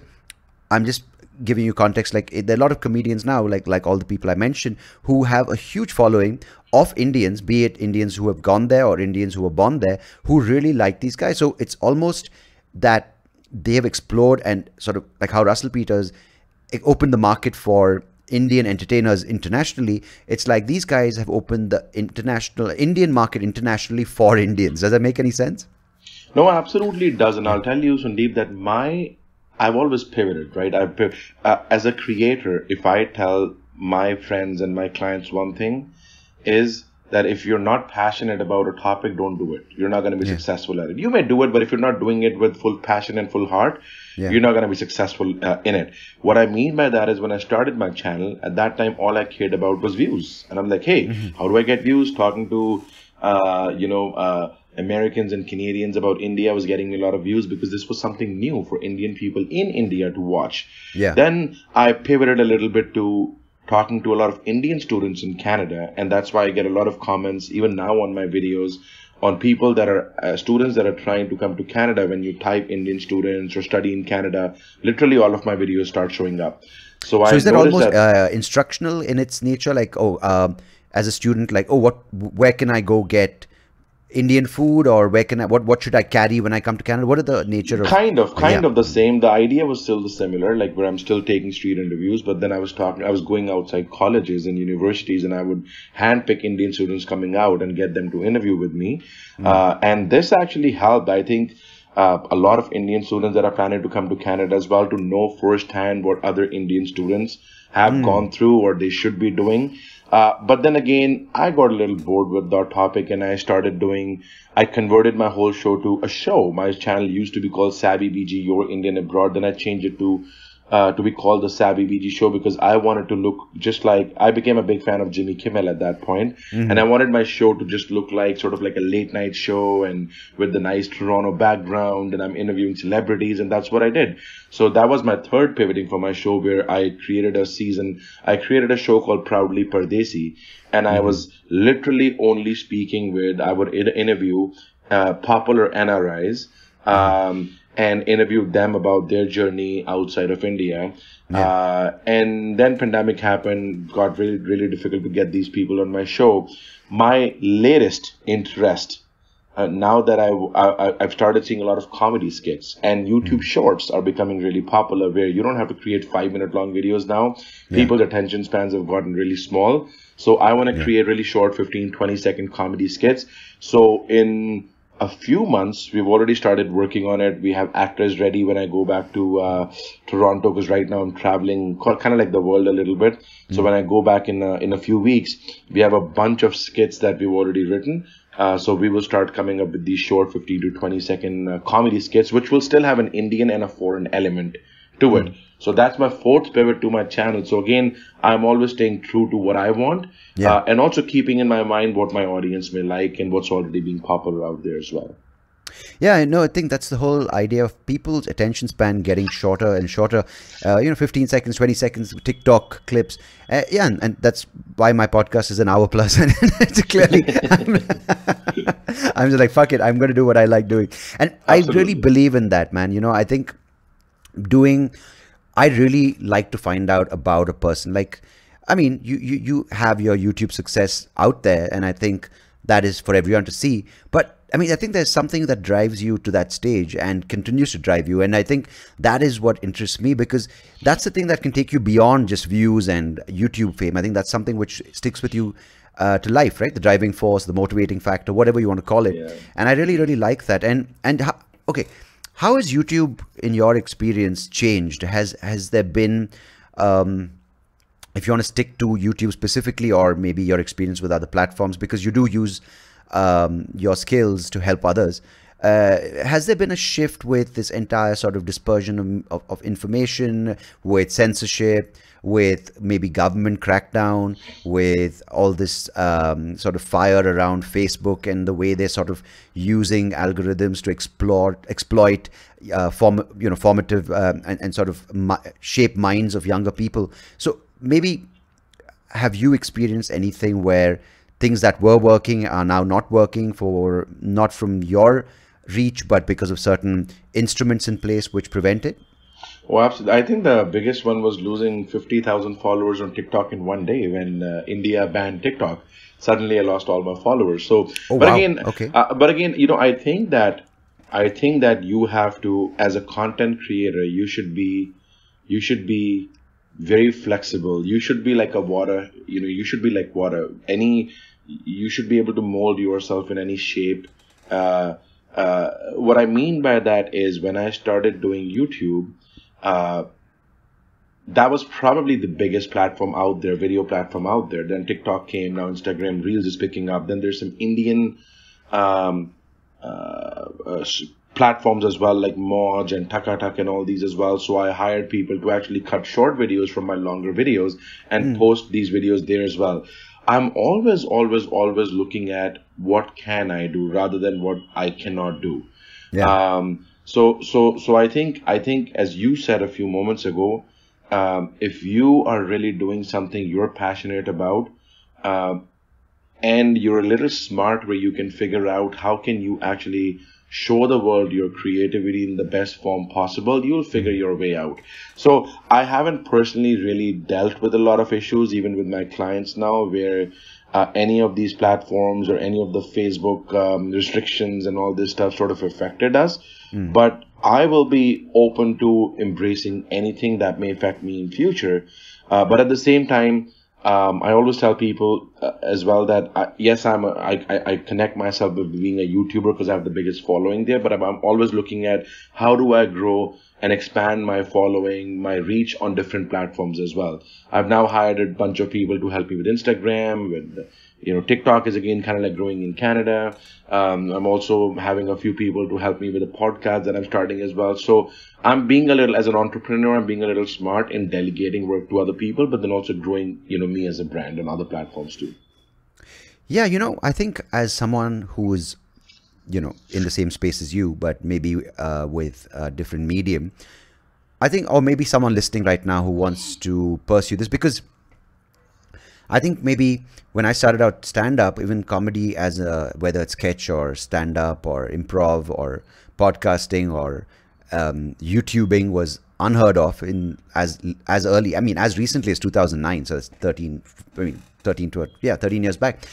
I'm just giving you context, like there are a lot of comedians now, like all the people I mentioned, who have a huge following of Indians, be it Indians who have gone there or Indians who were born there, who really like these guys. So it's almost that they have explored, and sort of like how Russell Peters opened the market for Indian entertainers internationally, it's like these guys have opened the Indian market internationally for Indians. Does that make any sense? No, absolutely it does. And I'll tell you, Sandeep, that I've always pivoted, right? As a creator, if I tell my friends and my clients one thing, is that if you're not passionate about a topic, don't do it. You're not going to be successful at it. You may do it, but if you're not doing it with full passion and full heart, you're not going to be successful in it. What I mean by that is, when I started my channel, at that time, all I cared about was views. And I'm like, hey, how do I get views? Talking to, Americans and Canadians about India was getting me a lot of views, because this was something new for Indian people in India to watch. Then I pivoted a little bit to talking to a lot of Indian students in Canada, and that's why I get a lot of comments even now on my videos on people that are students that are trying to come to Canada. When you type Indian students or study in Canada, literally all of my videos start showing up. So is that almost that instructional in its nature? Like, as a student, like, where can I go get Indian food, or where can I, what should I carry when I come to Canada? What are the nature of... Kind of the same. The idea was still the similar, like where I'm still taking street interviews, but then I was going outside colleges and universities, and I would handpick Indian students coming out and get them to interview with me. Mm. And this actually helped, I think, a lot of Indian students that are planning to come to Canada as well, to know firsthand what other Indian students have gone through or they should be doing. But then again, I got a little bored with that topic, and I converted my whole show to a show. My channel used to be called Sabby BG, Your Indian Abroad. Then I changed it to be called The Sabby BG Show, because I wanted to look just like, I became a big fan of Jimmy Kimmel at that point, and I wanted my show to just look like sort of like a late night show, and with the nice Toronto background, and I'm interviewing celebrities, and that's what I did. So that was my third pivoting for my show, where I created a show called Proudly Pardesi, and I was literally only speaking with, I would interview popular NRIs, and interviewed them about their journey outside of India. Yeah. And then pandemic happened, got really, really difficult to get these people on my show. My latest interest, now that I've started seeing a lot of comedy skits, and YouTube Shorts are becoming really popular, where you don't have to create 5-minute long videos now. Yeah. People's attention spans have gotten really small. So I want to create really short 15-20-second comedy skits. So in a few months, we've already started working on it. We have actors ready when I go back to Toronto, because right now I'm traveling kind of like the world a little bit. So when I go back in a few weeks, we have a bunch of skits that we've already written. So we will start coming up with these short 15- to 20-second comedy skits, which will still have an Indian and a foreign element to it. So that's my fourth pivot to my channel. So again, I'm always staying true to what I want, and also keeping in my mind what my audience may like and what's already being popular out there as well. Yeah, no, I think that's the whole idea of people's attention span getting shorter and shorter. 15 seconds, 20 seconds, TikTok clips. And that's why my podcast is an hour plus. And it's clearly, I'm just like, fuck it, I'm going to do what I like doing. And absolutely. I really believe in that, man. You know, I think I really like to find out about a person. Like, I mean, you have your YouTube success out there, and I think that is for everyone to see. But I mean, I think there's something that drives you to that stage and continues to drive you. And I think that is what interests me, because that's the thing that can take you beyond just views and YouTube fame. I think that's something which sticks with you to life, right? The driving force, the motivating factor, whatever you want to call it. Yeah. And I really, really like that. How has YouTube, in your experience, changed? Has there been, if you want to stick to YouTube specifically, or maybe your experience with other platforms, because you do use your skills to help others, has there been a shift with this entire sort of dispersion of information, with censorship, with maybe government crackdown, with all this sort of fire around Facebook and the way they're sort of using algorithms to exploit formative and sort of shape minds of younger people? So maybe have you experienced anything where things that were working are now not working, for not from your reach, but because of certain instruments in place which prevent it? Oh, absolutely. I think the biggest one was losing 50,000 followers on TikTok in one day when India banned TikTok. Suddenly, I lost all my followers. So, you know, I think that you have to, as a content creator, you should be very flexible. You should be like a water. You know, you should be like water. You should be able to mold yourself in any shape. What I mean by that is, when I started doing YouTube, that was probably the biggest platform out there, video platform out there. Then TikTok came, now Instagram Reels is picking up. Then there's some Indian platforms as well, like Moj and Takatak and all these as well. So I hired people to actually cut short videos from my longer videos and post these videos there as well. I'm always looking at what can I do rather than what I cannot do. Yeah. So I think as you said a few moments ago, if you are really doing something you're passionate about, and you're a little smart where you can figure out how can you actually show the world your creativity in the best form possible, you'll figure your way out. So I haven't personally really dealt with a lot of issues, even with my clients now, where any of these platforms or any of the Facebook restrictions and all this stuff sort of affected us. But I will be open to embracing anything that may affect me in future. But at the same time, I always tell people as well that, I connect myself with being a YouTuber because I have the biggest following there. But I'm always looking at how do I grow and expand my following, my reach on different platforms as well. I've now hired a bunch of people to help me with Instagram, with, you know, TikTok is again kind of like growing in Canada. I'm also having a few people to help me with the podcast that I'm starting as well. So I'm being a little, as an entrepreneur, I'm being a little smart in delegating work to other people, but then also growing, you know, me as a brand on other platforms too. Yeah, you know, I think as someone who is, you know, in the same space as you, but maybe with a different medium, I think, or maybe someone listening right now who wants to pursue this, because I think maybe when I started out stand-up, even comedy as a, whether it's sketch or stand-up or improv or podcasting or YouTubing, was unheard of in as early, I mean, as recently as 2009. So it's 13 years back.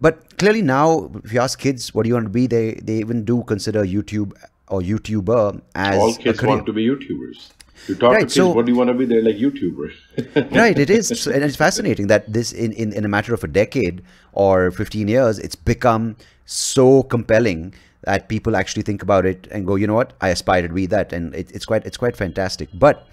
But clearly now, if you ask kids, what do you want to be? They even do consider YouTube or YouTuber as all kids want to be YouTubers. You talk to kids, so, what do you want to be? They're like, YouTuber. Right, it is. And it's fascinating that this, in a matter of a decade or 15 years, it's become so compelling that people actually think about it and go, you know what, I aspire to be that. And it's quite fantastic. But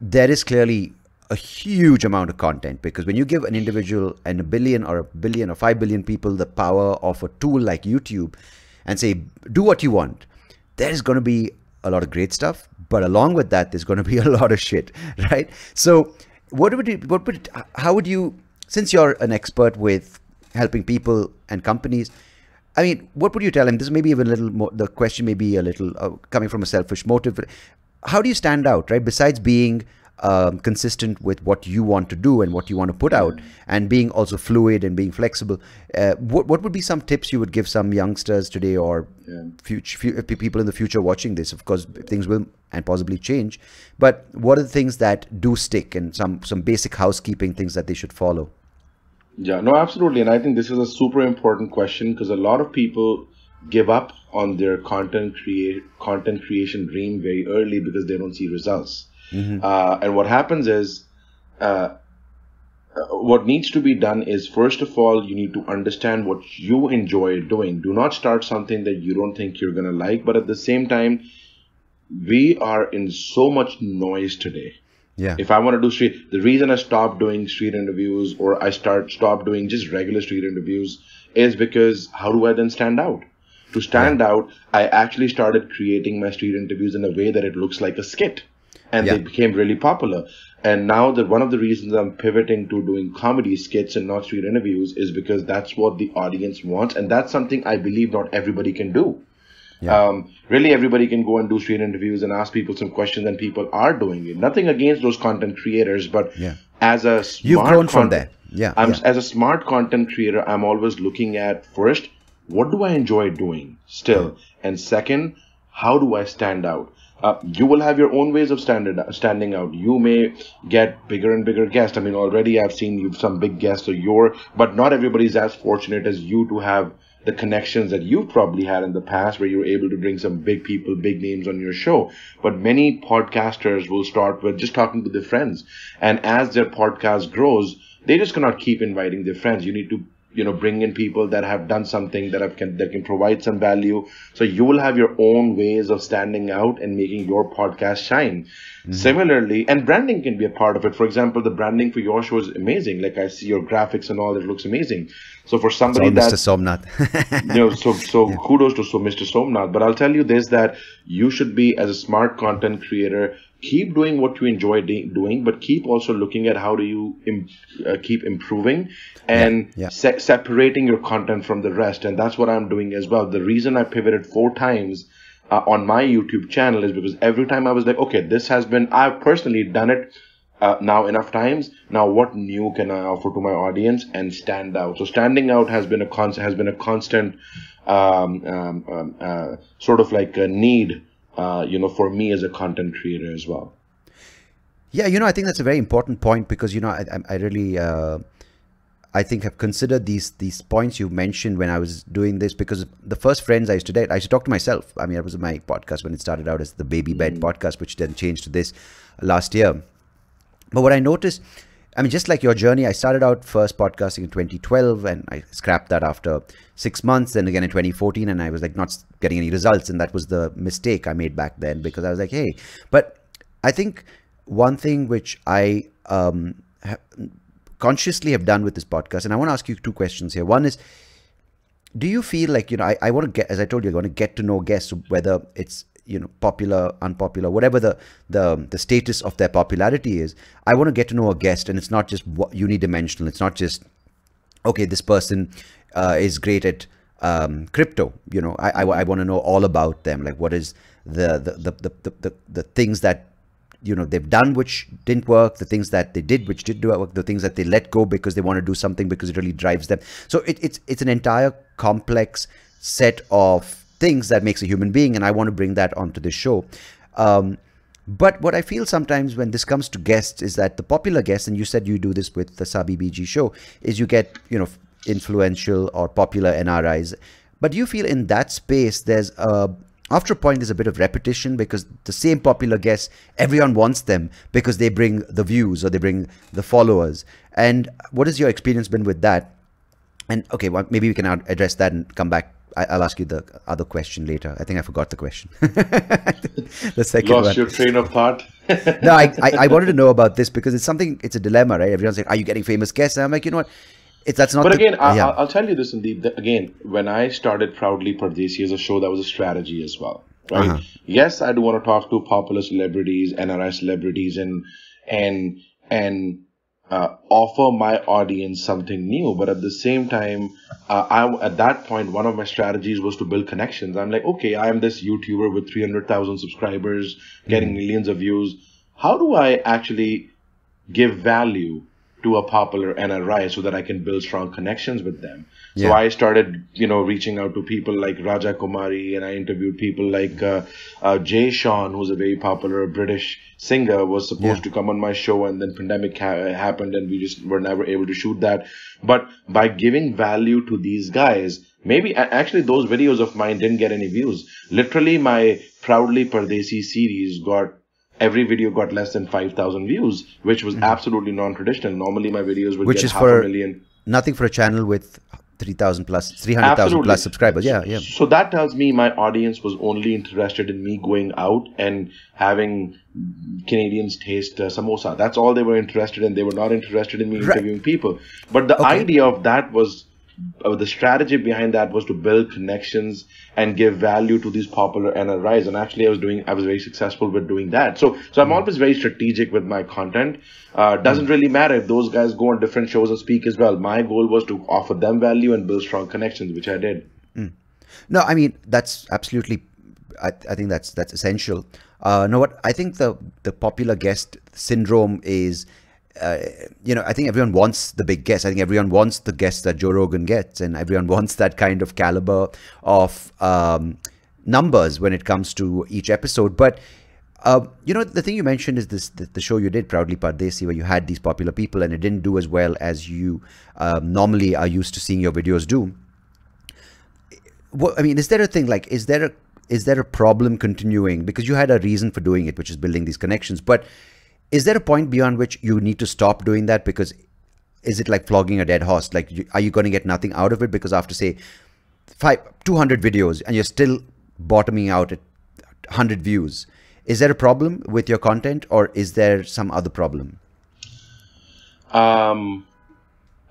there is clearly a huge amount of content, because when you give an individual and a billion or 5 billion people the power of a tool like YouTube and say, do what you want, there is going to be a lot of great stuff, but along with that, there's going to be a lot of shit, right? So how would you, since you're an expert with helping people and companies, I mean, what would you tell them? This may be even a little more, the question may be a little coming from a selfish motive. How do you stand out, right? Besides being consistent with what you want to do and what you want to put out, and being also fluid and being flexible, what would be some tips you would give some youngsters today, or future people in the future watching this? Of course, things will and possibly change, but what are the things that do stick, and some basic housekeeping things that they should follow? Yeah, no, absolutely. And I think this is a super important question, because a lot of people give up on their content creation dream very early because they don't see results. And what happens is, what needs to be done is, first of all, you need to understand what you enjoy doing. Do not start something that you don't think you're going to like. But at the same time, we are in so much noise today. Yeah. If I want to do street, the reason I stopped doing street interviews, or I stopped doing just regular street interviews, is because how do I then stand out? To stand out, I actually started creating my street interviews in a way that it looks like a skit. And they became really popular. And now that one of the reasons I'm pivoting to doing comedy skits and not street interviews is because that's what the audience wants. And that's something I believe not everybody can do. Yeah. Really, everybody can go and do street interviews and ask people some questions, and people are doing it. Nothing against those content creators, but as a smart as a smart content creator, I'm always looking at, first, what do I enjoy doing still? And second, how do I stand out? You will have your own ways of standing out. You may get bigger and bigger guests. I mean, already I've seen you some big guests, but not everybody's as fortunate as you to have the connections that you've probably had in the past, where you were able to bring some big people, big names on your show. But many podcasters will start with just talking to their friends. And as their podcast grows, they just cannot keep inviting their friends. You need to, you know, bring in people that have done something, that can provide some value. So you will have your own ways of standing out and making your podcast shine. Similarly, and branding can be a part of it. For example, the branding for your show is amazing. Like, I see your graphics and all, it looks amazing. So for somebody that, Mr. Somnath, you know, so kudos to Mr. Somnath. But I'll tell you this, that you should be, as a smart content creator, keep doing what you enjoy doing, but keep also looking at how do you keep improving and separating your content from the rest. And that's what I'm doing as well. The reason I pivoted 4 times on my YouTube channel is because every time I was like, okay, I've personally done it now enough times. Now what new can I offer to my audience and stand out? So standing out has been a constant sort of like a need, you know, for me as a content creator as well. Yeah, you know, I think that's a very important point, because, you know, I really I think have considered these points you mentioned when I was doing this, because the first friends I used to date, I used to talk to myself. I mean, that was my podcast when it started out as the Baby Bed podcast, which then changed to this last year. But what I noticed, I mean, just like your journey, I started out first podcasting in 2012 and I scrapped that after 6 months. Then again in 2014, and I was like not getting any results. And that was the mistake I made back then, because I was like, hey, but I think one thing which I consciously have done with this podcast, and I want to ask you two questions here. One is, do you feel like, you know, I want to get, as I told you, I want to get to know guests, whether it's, you know, popular, unpopular, whatever the status of their popularity is. I want to get to know a guest, and it's not just unidimensional. It's not just, okay, this person is great at crypto. You know, I want to know all about them. Like, what is the things that, you know, they've done which didn't work, the things that they did which did work, the things that they let go because they want to do something because it really drives them. So it's an entire complex set of things that makes a human being, and I want to bring that onto this show. But what I feel sometimes when this comes to guests is that the popular guests, and you said you do this with the Sabby BG show, is you get, you know, influential or popular NRIs. But do you feel in that space there's a, after a point, there's a bit of repetition, because the same popular guests, everyone wants them because they bring the views or they bring the followers? And what has your experience been with that? And okay, well, maybe we can address that and come back. I'll ask you the other question later. I think I forgot the question. The second one. Lost your train of thought. No, I wanted to know about this because it's something, it's a dilemma, right? Everyone's like, are you getting famous guests? And I'm like, you know what? That's not. But again, I'll tell you this, Sandeep. Again, when I started Proudly Pardesi as a show, that was a strategy as well, right? Yes, I do want to talk to popular celebrities, NRI celebrities, and offer my audience something new. But at the same time, at that point, one of my strategies was to build connections. I'm like, okay, I'm this YouTuber with 300,000 subscribers, getting millions of views. How do I actually give value to a popular NRI so that I can build strong connections with them? Yeah. So I started, you know, reaching out to people like Raja Kumari, and I interviewed people like Jay Sean, who's a very popular British singer, was supposed to come on my show, and then pandemic happened and we just were never able to shoot that. But by giving value to these guys, maybe actually those videos of mine didn't get any views. Literally my Proudly Pardesi series got, every video got less than 5,000 views, which was absolutely non-traditional. Normally my videos would get half a million. Nothing for a channel with 300,000 plus subscribers. Yeah, yeah. So that tells me my audience was only interested in me going out and having Canadians taste samosa. That's all they were interested in. They were not interested in me interviewing people. But the idea of that was, the strategy behind that was to build connections and give value to these popular NRIs. And actually I was very successful with doing that. So I'm always very strategic with my content. Doesn't really matter if those guys go on different shows and speak as well. My goal was to offer them value and build strong connections, which I did. No, I mean, that's absolutely, I think that's essential. No, what I think the popular guest syndrome is, you know, I think everyone wants the big guest. I think everyone wants the guest that Joe Rogan gets, and everyone wants that kind of caliber of numbers when it comes to each episode. But, you know, the thing you mentioned is this, the show you did, Proudly Pardesi, where you had these popular people and it didn't do as well as you normally are used to seeing your videos do. Well, I mean, is there a thing like, is there a problem continuing? Because you had a reason for doing it, which is building these connections. But is there a point beyond which you need to stop doing that? Because is it like flogging a dead horse? Like, are you going to get nothing out of it? Because after, say, 200 videos and you're still bottoming out at 100 views, is there a problem with your content, or is there some other problem?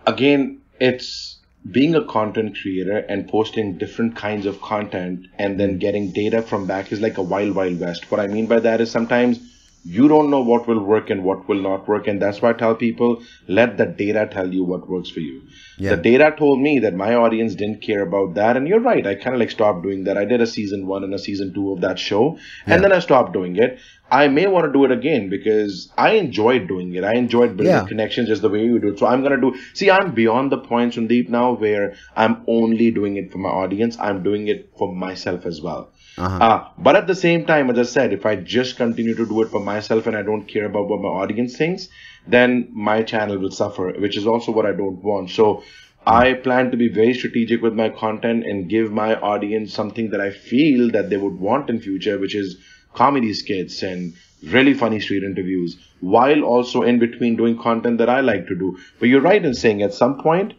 Again, it's being a content creator and posting different kinds of content and then getting data from back is like a wild, wild west. What I mean by that is sometimes you don't know what will work and what will not work. And that's why I tell people, let the data tell you what works for you. Yeah. The data told me that my audience didn't care about that. And you're right. I kind of like stopped doing that. I did a season 1 and a season 2 of that show. And then I stopped doing it. I may want to do it again because I enjoyed doing it. I enjoyed building connections just the way you do it. So I'm going to do... See, I'm beyond the point, Sandeep, now where I'm only doing it for my audience. I'm doing it for myself as well. But at the same time, as I said, if I just continue to do it for myself and I don't care about what my audience thinks, then my channel will suffer, which is also what I don't want. So I plan to be very strategic with my content and give my audience something that I feel that they would want in future, which is comedy skits and really funny street interviews, while also in between doing content that I like to do. But you're right in saying at some point,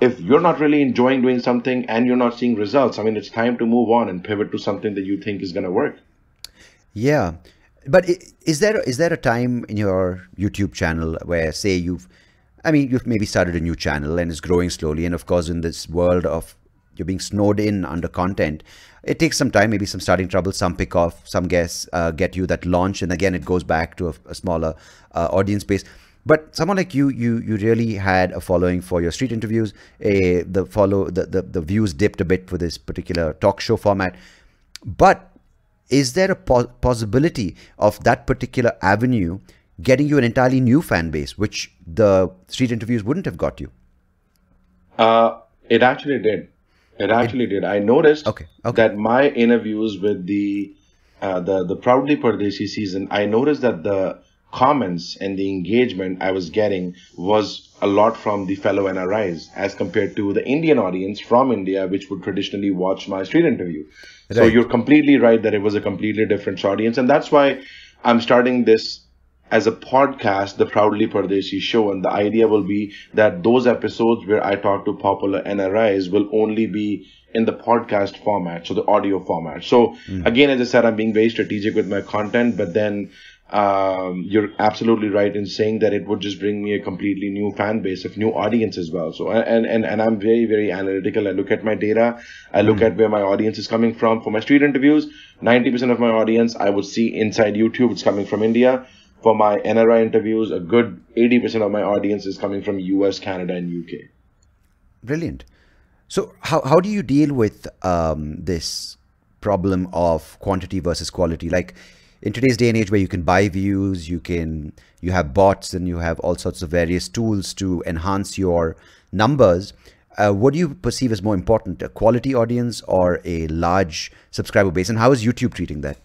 if you're not really enjoying doing something and you're not seeing results, I mean, it's time to move on and pivot to something that you think is going to work. Yeah. But is there a time in your YouTube channel where, say, you've maybe started a new channel and it's growing slowly, and of course in this world of you're being snowed in under content, it takes some time, maybe some starting trouble, some pick off, some guests get you that launch, and again it goes back to a smaller audience base. But someone like you, you really had a following for your street interviews. The views dipped a bit for this particular talk show format. But is there a possibility of that particular avenue getting you an entirely new fan base, which the street interviews wouldn't have got you? It actually did. It actually did. I noticed that my interviews with the Proudly Pardesi season, I noticed that the comments and the engagement I was getting was a lot from the fellow NRIs as compared to the Indian audience from India, which would traditionally watch my street interview. Right. So you're completely right that it was a completely different audience. And that's why I'm starting this as a podcast, The Proudly Pardesi Show, and the idea will be that those episodes where I talk to popular NRIs will only be in the podcast format, so the audio format. So again, as I said, I'm being very strategic with my content, but then you're absolutely right in saying that it would just bring me a completely new fan base, a new audience as well. So and I'm very, very analytical. I look at my data. I look at where my audience is coming from. For my street interviews, 90% of my audience I would see inside YouTube. It's coming from India. For my NRI interviews, a good 80% of my audience is coming from US, Canada, and UK. Brilliant. So how do you deal with this problem of quantity versus quality? Like in today's day and age where you can buy views, you have bots and you have all sorts of various tools to enhance your numbers. What do you perceive as more important, a quality audience or a large subscriber base? And how is YouTube treating that?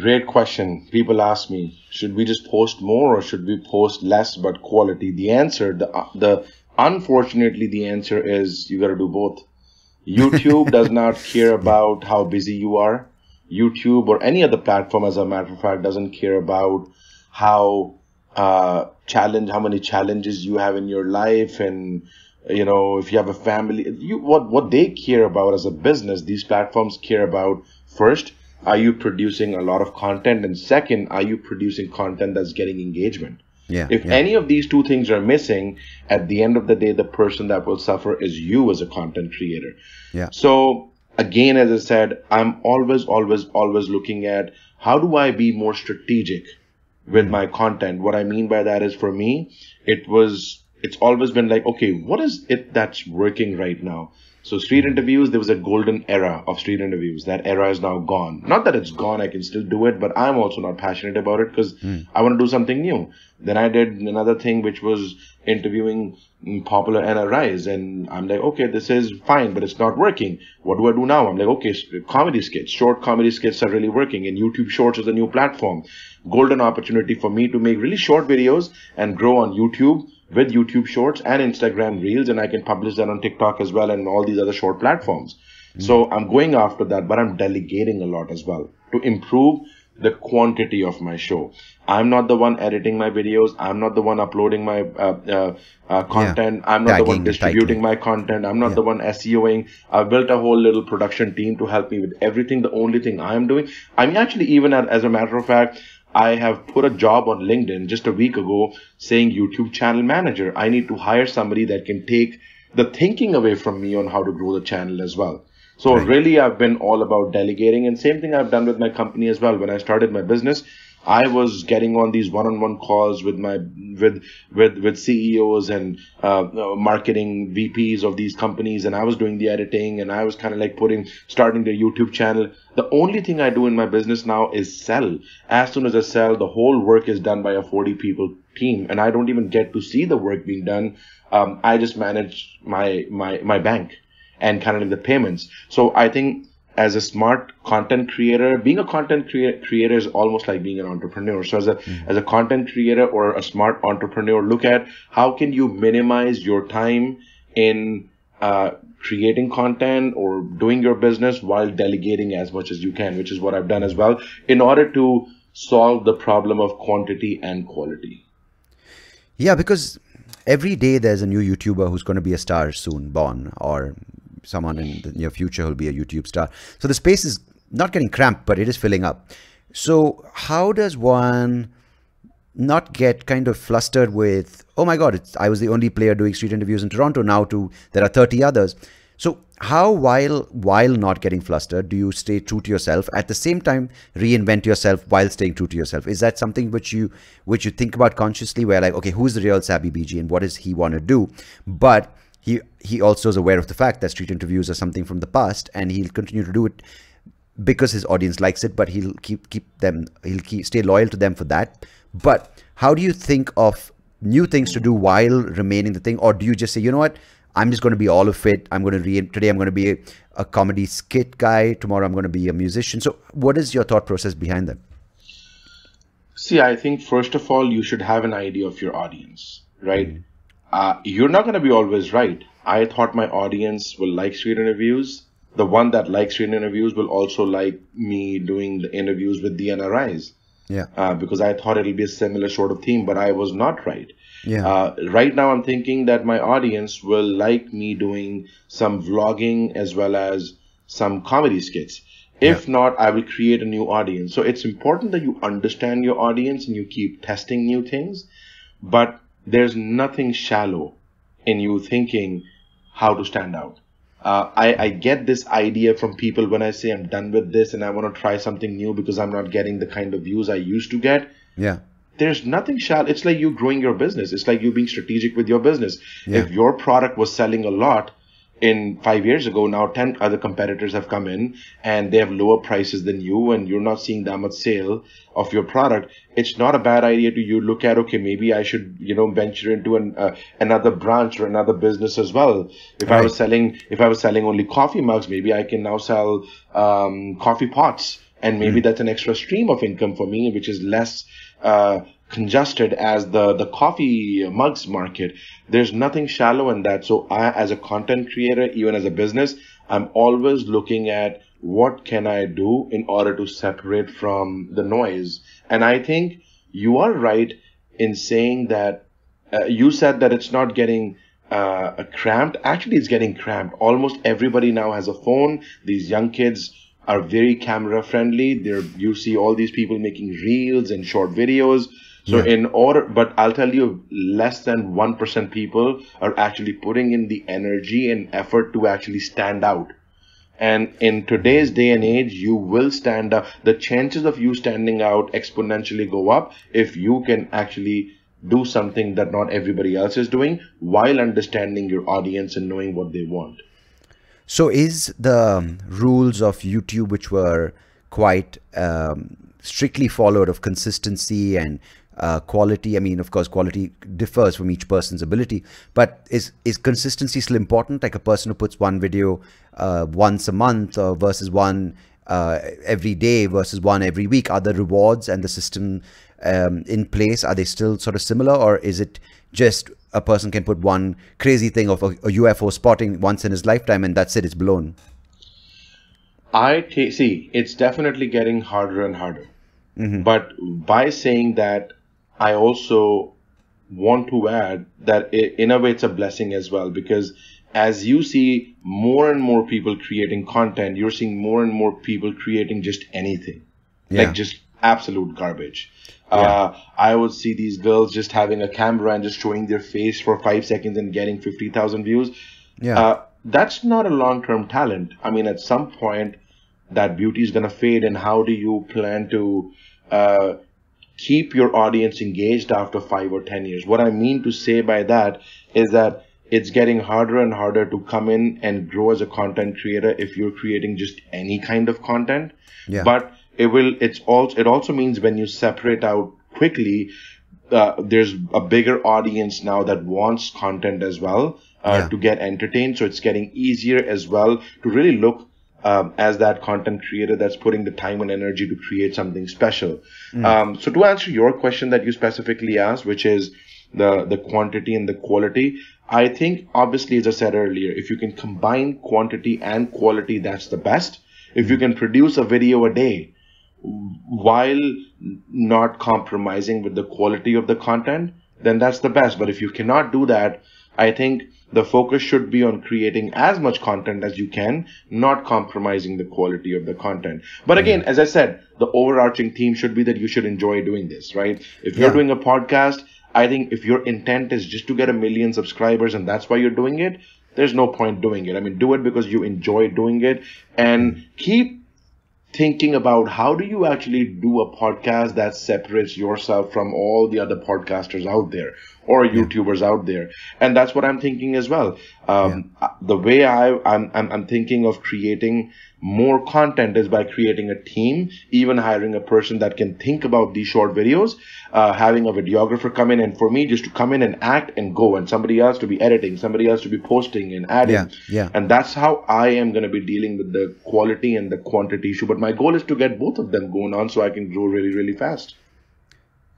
Great question. People ask me, should we just post more or should we post less but quality? The answer, unfortunately, the answer is you got to do both. YouTube does not care about how busy you are. YouTube or any other platform, as a matter of fact, doesn't care about how many challenges you have in your life, and you know, if you have a family. What they care about as a business, these platforms care about, first, are you producing a lot of content? And second, are you producing content that's getting engagement? Yeah. If any of these two things are missing, at the end of the day, the person that will suffer is you as a content creator. Yeah. So again, as I said, I'm always looking at how do I be more strategic with my content? What I mean by that is, for me, it's always been like, okay, what is it that's working right now? So street interviews, there was a golden era of street interviews. That era is now gone. Not that it's gone, I can still do it, but I'm also not passionate about it because I want to do something new. Then I did another thing, which was interviewing popular NRIs, and I'm like, okay, this is fine, but it's not working. What do I do now? I'm like, okay, comedy skits, short comedy skits are really working, and YouTube Shorts is a new platform. Golden opportunity for me to make really short videos and grow on YouTube with YouTube Shorts and Instagram Reels, and I can publish that on TikTok as well and all these other short platforms. So I'm going after that, but I'm delegating a lot as well to improve the quantity of my show. I'm not the one editing my videos. I'm not the one uploading my content. I'm not the one distributing my content. I'm not the one SEOing. I've built a whole little production team to help me with everything. The only thing I'm doing, I'm actually, even as a matter of fact, I have put a job on LinkedIn just a week ago saying YouTube channel manager. I need to hire somebody that can take the thinking away from me on how to grow the channel as well. So really, I've been all about delegating, and same thing I've done with my company as well. When I started my business, I was getting on these one-on-one calls with my with CEOs and marketing VPs of these companies, and I was doing the editing, and I was kind of like starting the YouTube channel. The only thing I do in my business now is sell. As soon as I sell, the whole work is done by a 40-people team, and I don't even get to see the work being done. I just manage my bank and kind of like the payments. So I think, as a smart content creator, being a content creator is almost like being an entrepreneur. So as a content creator or a smart entrepreneur, look at how can you minimize your time in creating content or doing your business while delegating as much as you can, which is what I've done as well, in order to solve the problem of quantity and quality. Yeah, because every day there's a new YouTuber who's going to be a star soon, born, or someone in the near future who'll be a YouTube star. So the space is not getting cramped, but it is filling up. So how does one not get kind of flustered with, oh my God, I was the only player doing street interviews in Toronto, now there are 30 others. So how, while not getting flustered, do you stay true to yourself, at the same time reinvent yourself while staying true to yourself? Is that something which you think about consciously, where like, okay, who's the real Sabby BG and what does he want to do? But he also is aware of the fact that street interviews are something from the past, and he'll continue to do it because his audience likes it, but he'll stay loyal to them for that. But how do you think of new things to do while remaining the thing? Or do you just say, you know what, I'm just going to be all of it. Today I'm going to be a comedy skit guy. Tomorrow I'm going to be a musician. So what is your thought process behind that? See, I think first of all, you should have an idea of your audience, right? Mm-hmm. You're not going to be always right. I thought my audience will like street interviews. The one that likes street interviews will also like me doing the interviews with the NRIs. Yeah. Because I thought it'll be a similar sort of theme, but I was not right. Yeah. Right now I'm thinking that my audience will like me doing some vlogging as well as some comedy skits. If not, I will create a new audience. So it's important that you understand your audience and you keep testing new things. But there's nothing shallow in you thinking how to stand out. I get this idea from people when I say I'm done with this and I want to try something new because I'm not getting the kind of views I used to get. Yeah. There's nothing shallow. It's like you growing your business. It's like you being strategic with your business. Yeah. If your product was selling a lot in 5 years ago, now 10 other competitors have come in and they have lower prices than you, and you're not seeing that much sale of your product. It's not a bad idea to you look at, okay, maybe I should, you know, venture into another branch or another business as well. If right. If I was selling only coffee mugs, maybe I can now sell coffee pots, and maybe that's an extra stream of income for me, which is less congested as the coffee mugs market. There's nothing shallow in that. So I, as a content creator, even as a business, I'm always looking at what can I do in order to separate from the noise. And I think you are right in saying that you said that it's not getting cramped. Actually, it's getting cramped. Almost everybody now has a phone. These young kids are very camera friendly. You see all these people making reels and short videos. So but I'll tell you, less than 1% people are actually putting in the energy and effort to actually stand out. And in today's day and age, you will stand out. The chances of you standing out exponentially go up if you can actually do something that not everybody else is doing while understanding your audience and knowing what they want. So is the rules of YouTube, which were quite strictly followed of consistency and quality, I mean, of course, quality differs from each person's ability, but is consistency still important? Like a person who puts one video once a month versus one every day versus one every week, are the rewards and the system in place, are they still sort of similar? Or is it just a person can put one crazy thing of a UFO spotting once in his lifetime and that's it, it's blown? See, it's definitely getting harder and harder. Mm-hmm. But by saying that, I also want to add that in a way it's a blessing as well, because as you see more and more people creating content, you're seeing more and more people creating just anything, like just absolute garbage. I would see these girls just having a camera and just showing their face for 5 seconds and getting 50,000 views. That's not a long-term talent. I mean, at some point that beauty is going to fade, and how do you plan to keep your audience engaged after 5 or 10 years. What I mean to say by that is that it's getting harder and harder to come in and grow as a content creator if you're creating just any kind of content. Yeah. But it also means when you separate out quickly, there's a bigger audience now that wants content as well to get entertained. So it's getting easier as well to really look as that content creator that's putting the time and energy to create something special. Mm. So to answer your question that you specifically asked, which is the quantity and the quality, I think obviously, as I said earlier, if you can combine quantity and quality, that's the best. If you can produce a video a day while not compromising with the quality of the content, then that's the best. But if you cannot do that, I think the focus should be on creating as much content as you can, not compromising the quality of the content. But again, as I said, the overarching theme should be that you should enjoy doing this, right? If you're doing a podcast, I think if your intent is just to get 1 million subscribers and that's why you're doing it, there's no point doing it. I mean, do it because you enjoy doing it, and keep thinking about how do you actually do a podcast that separates yourself from all the other podcasters out there or YouTubers out there. And that's what I'm thinking as well. The way I'm thinking of creating more content is by creating a team, even hiring a person that can think about these short videos, having a videographer come in, and for me just to come in and act and go, and somebody else to be editing, somebody else to be posting and adding. And that's how I am going to be dealing with the quality and the quantity issue. But my goal is to get both of them going on so I can grow really, really fast.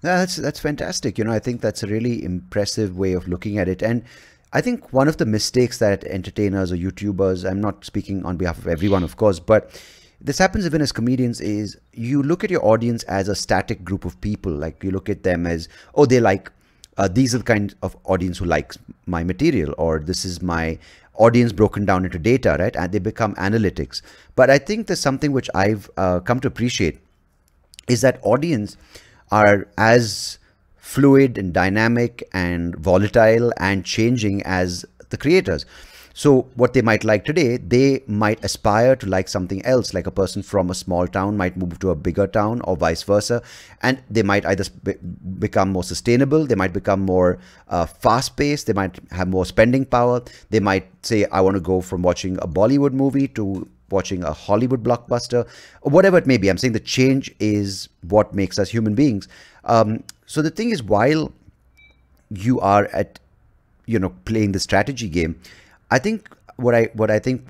That's fantastic. You know, I think that's a really impressive way of looking at it. And I think one of the mistakes that entertainers or YouTubers, I'm not speaking on behalf of everyone, of course, but this happens even as comedians, is you look at your audience as a static group of people. Like, you look at them as, oh, they like, these are the kind of audience who likes my material, or this is my audience broken down into data, right? And they become analytics. But I think there's something which I've come to appreciate, is that audience are as fluid and dynamic and volatile and changing as the creators. So what they might like today, they might aspire to like something else, like a person from a small town might move to a bigger town or vice versa. And they might either become more sustainable, they might become more fast-paced, they might have more spending power. They might say, I want to go from watching a Bollywood movie to watching a Hollywood blockbuster, or whatever it may be. I'm saying the change is what makes us human beings. So the thing is, while you are playing the strategy game, I think what I think,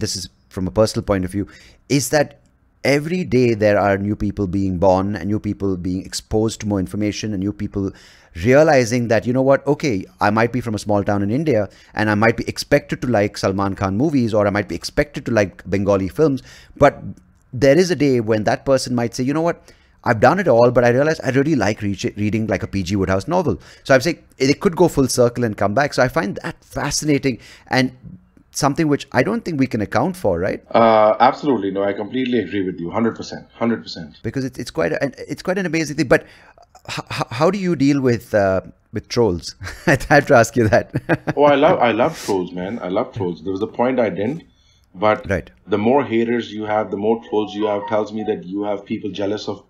this is from a personal point of view, is that every day there are new people being born and new people being exposed to more information and new people realizing that, you know what, okay, I might be from a small town in India and I might be expected to like Salman Khan movies, or I might be expected to like Bengali films. But there is a day when that person might say, you know what, I've done it all, but I realized I really like reading like a P.G. Woodhouse novel. So I'm saying they could go full circle and come back. So I find that fascinating and something which I don't think we can account for, right? Absolutely. No, I completely agree with you. 100%. Because it's quite an amazing thing. But how do you deal with trolls? I had to ask you that. Oh, I love trolls, man. I love trolls. There was a point I didn't. But the more haters you have, the more trolls you have, tells me that you have people jealous of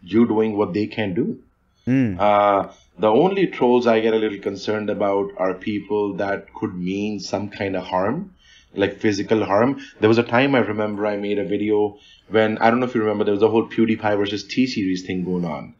you doing what they can do. The only trolls I get a little concerned about are people that could mean some kind of harm, like physical harm. There was a time I remember I made a video when, I don't know if you remember, there was a whole PewDiePie versus T-Series thing going on.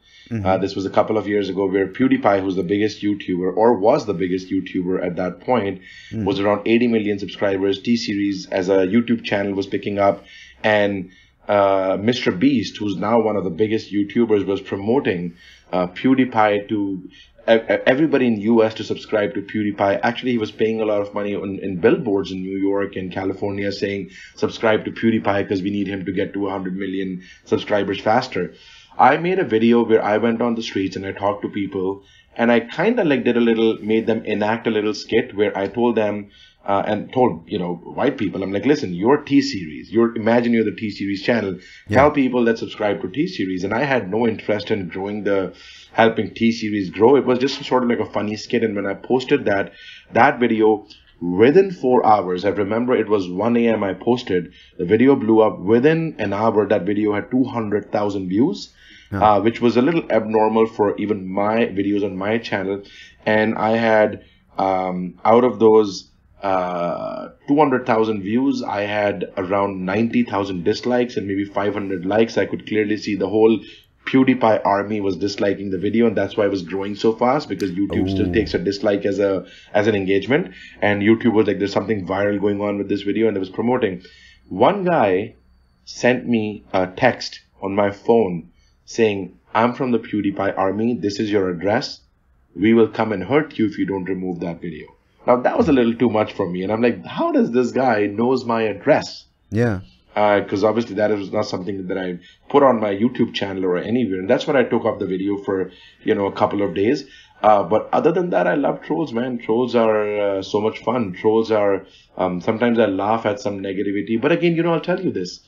This was a couple of years ago, where PewDiePie, who's the biggest YouTuber, or was the biggest YouTuber at that point, was around 80 million subscribers. T-Series as a YouTube channel was picking up, and Mr. Beast, who's now one of the biggest YouTubers, was promoting PewDiePie to everybody in the US to subscribe to PewDiePie. Actually, he was paying a lot of money in billboards in New York and California saying, subscribe to PewDiePie because we need him to get to 100 million subscribers faster. I made a video where I went on the streets and I talked to people, and I kind of like made them enact a little skit where I told them, and told white people, I'm like, listen, you're T-Series. Imagine you're the T-Series channel. Yeah. Tell people that subscribe to T-Series. And I had no interest in helping T-Series grow. It was just sort of like a funny skit. And when I posted that video, within 4 hours, I remember it was 1 a.m. I posted, the video blew up. Within an hour, that video had 200,000 views. which was a little abnormal for even my videos on my channel. And I had, out of those 200,000 views, I had around 90,000 dislikes and maybe 500 likes. I could clearly see the whole PewDiePie army was disliking the video, and that's why it was growing so fast, because YouTube still takes a dislike as an engagement. And YouTube was like, there's something viral going on with this video, and it was promoting. One guy sent me a text on my phone saying, I'm from the PewDiePie army. This is your address. We will come and hurt you if you don't remove that video. Now, that was a little too much for me. And I'm like, how does this guy knows my address? Yeah. Because obviously that is not something that I put on my YouTube channel or anywhere. And that's when I took off the video for, you know, a couple of days. But other than that, I love trolls, man. Trolls are so much fun. Trolls are, sometimes I laugh at some negativity. But again, you know, I'll tell you this.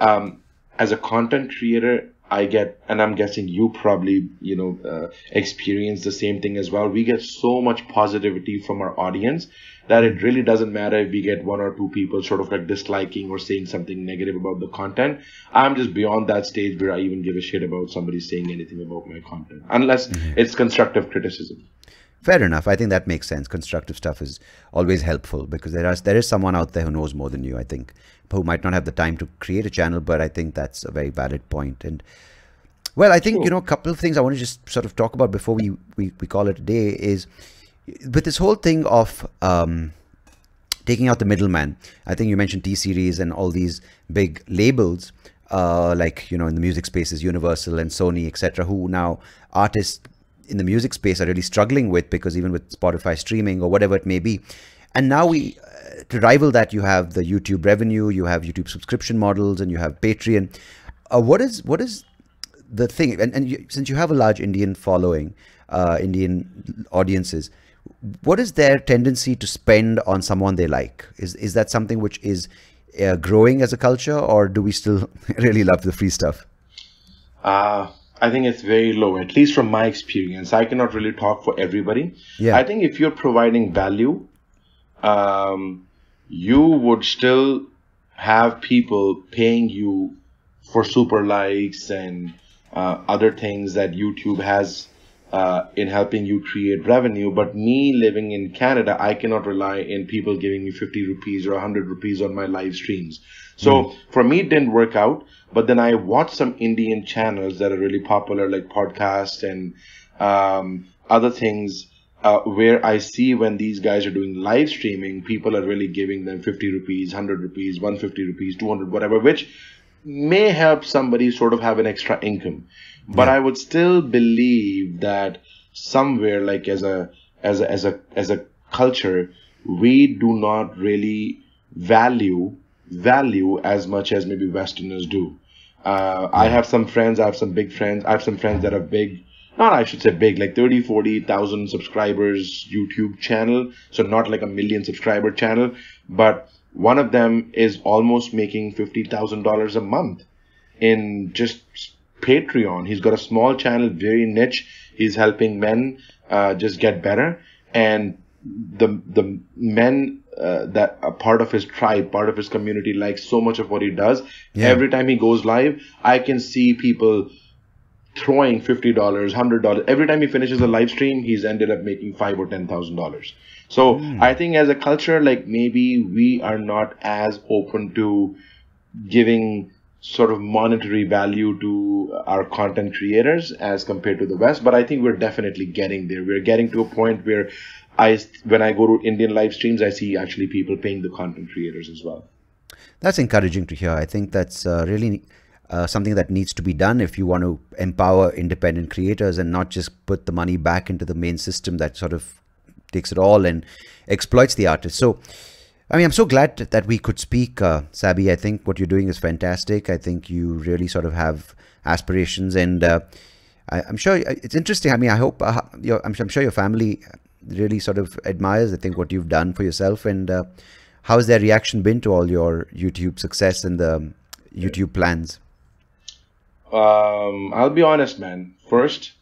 As a content creator, I get, and I'm guessing you probably, you know, experience the same thing as well. We get so much positivity from our audience that it really doesn't matter if we get one or two people sort of like disliking or saying something negative about the content. I'm just beyond that stage where I even give a shit about somebody saying anything about my content, unless it's constructive criticism. Fair enough. I think that makes sense. Constructive stuff is always helpful, because there is someone out there who knows more than you, I think, who might not have the time to create a channel, but I think that's a very valid point. And well, I think, you know, a couple of things I want to just sort of talk about before we call it a day is with this whole thing of taking out the middleman. I think you mentioned T-Series and all these big labels, like, you know, in the music spaces, Universal and Sony, etc., who now artists in the music space are really struggling with, because even with Spotify streaming or whatever it may be. And now we, to rival that, you have the YouTube revenue, you have YouTube subscription models, and you have Patreon. What is the thing? And you, since you have a large Indian following, Indian audiences, what is their tendency to spend on someone they like? Is that something which is growing as a culture, or do we still really love the free stuff? I think it's very low, at least from my experience. I cannot really talk for everybody. Yeah. I think if you're providing value, you would still have people paying you for super likes and other things that YouTube has in helping you create revenue. But me living in Canada, I cannot rely on people giving me 50 rupees or 100 rupees on my live streams. So for me, it didn't work out. But then I watched some Indian channels that are really popular, like podcasts and other things, where I see when these guys are doing live streaming, people are really giving them 50 rupees, 100 rupees, 150 rupees, 200, whatever, which may help somebody sort of have an extra income. But I would still believe that somewhere, like as a culture, we do not really value as much as maybe Westerners do. I have some big friends that are big, not I should say big, like 30-40,000 subscribers YouTube channel, so not like a million subscriber channel, but one of them is almost making $50,000 a month in just Patreon. He's got a small channel, very niche. He's helping men just get better, and the men that a part of his tribe, part of his community likes so much of what he does. Yeah. Every time he goes live, I can see people throwing $50, $100. Every time he finishes a live stream, he's ended up making $5,000 or $10,000. So I think as a culture, like maybe we are not as open to giving sort of monetary value to our content creators as compared to the West. But I think we're definitely getting there. We're getting to a point where when I go to Indian live streams, I see actually people paying the content creators as well. That's encouraging to hear. I think that's really something that needs to be done if you want to empower independent creators and not just put the money back into the main system that sort of takes it all and exploits the artist. So, I mean, I'm so glad that we could speak, Sabby. I think what you're doing is fantastic. I think you really sort of have aspirations, and I'm sure it's interesting. I mean, I hope I'm sure your family really sort of admires, I think, what you've done for yourself. And how has their reaction been to all your YouTube success and the YouTube plans? I'll be honest, man. First,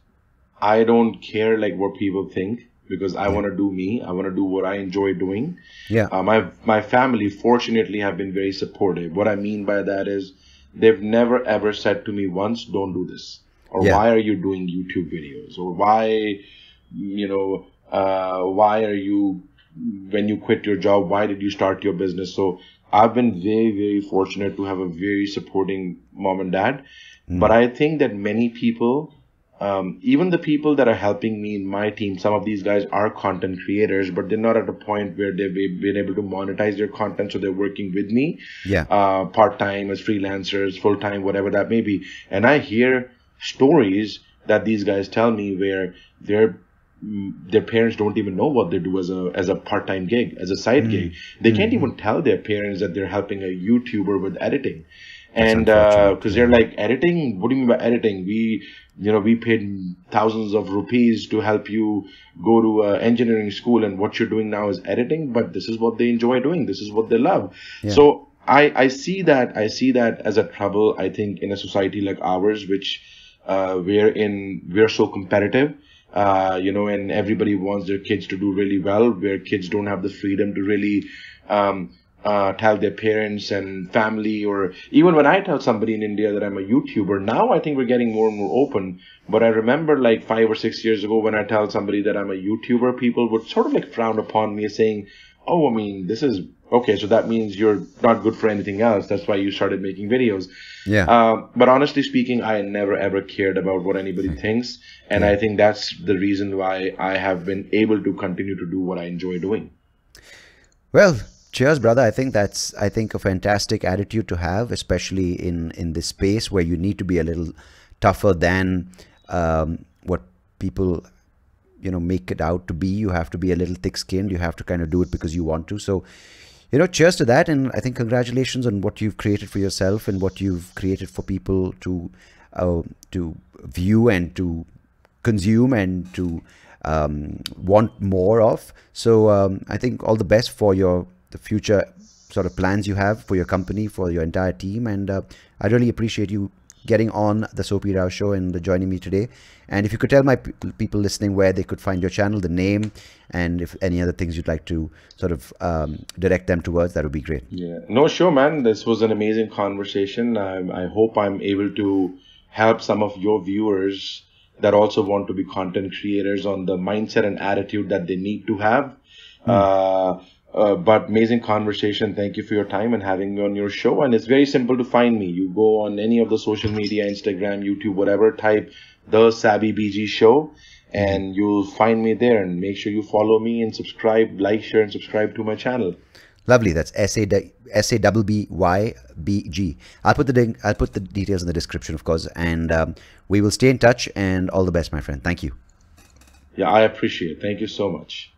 I don't care like what people think, because I want to do me. I want to do what I enjoy doing. Yeah. My family, fortunately, have been very supportive. What I mean by that is they've never ever said to me once, don't do this. or why are you doing YouTube videos, or why, you know, why are you, when you quit your job, why did you start your business? So I've been very, very fortunate to have a very supporting mom and dad. Mm. But I think that many people, even the people that are helping me in my team, some of these guys are content creators, but they're not at a point where they've been able to monetize their content. So they're working with me, part-time, as freelancers, full-time, whatever that may be. And I hear stories that these guys tell me where their parents don't even know what they do as a part-time gig, as a side gig. They can't even tell their parents that they're helping a YouTuber with editing. And because they're like, editing? What do you mean by editing? We paid thousands of rupees to help you go to engineering school, and what you're doing now is editing. But this is what they enjoy doing. This is what they love. Yeah. So I see that as a trouble. I think in a society like ours, which we're so competitive, and everybody wants their kids to do really well, where kids don't have the freedom to really tell their parents and family. Or even when I tell somebody in India that I'm a YouTuber, now I think we're getting more and more open. But I remember like 5 or 6 years ago, when I tell somebody that I'm a YouTuber, people would sort of like frown upon me, saying, oh, I mean, this is okay, so that means you're not good for anything else. That's why you started making videos. Yeah. But honestly speaking, I never ever cared about what anybody thinks. And I think that's the reason why I have been able to continue to do what I enjoy doing. Well, cheers, brother. I think a fantastic attitude to have, especially in this space where you need to be a little tougher than what people, make it out to be. You have to be a little thick-skinned. You have to kind of do it because you want to. So, cheers to that. And I think congratulations on what you've created for yourself and what you've created for people to view and to consume and to want more of. So I think all the best for the future sort of plans you have for your company, for your entire team. And I really appreciate you getting on the SabbyBG Show and joining me today. And if you could tell my people listening where they could find your channel, the name, and if any other things you'd like to sort of direct them towards, that would be great. Yeah, no, sure, man. This was an amazing conversation. I hope I'm able to help some of your viewers that also want to be content creators on the mindset and attitude that they need to have. But amazing conversation. Thank you for your time and having me on your show. And it's very simple to find me. You go on any of the social media, Instagram, YouTube, whatever, type The SabbyBG Show, and you'll find me there. And make sure you follow me and subscribe, like, share, and subscribe to my channel. Lovely. That's SabbyBG. I'll put the details in the description, of course. And we will stay in touch, and all the best, my friend. Thank you. Yeah, I appreciate it. Thank you so much.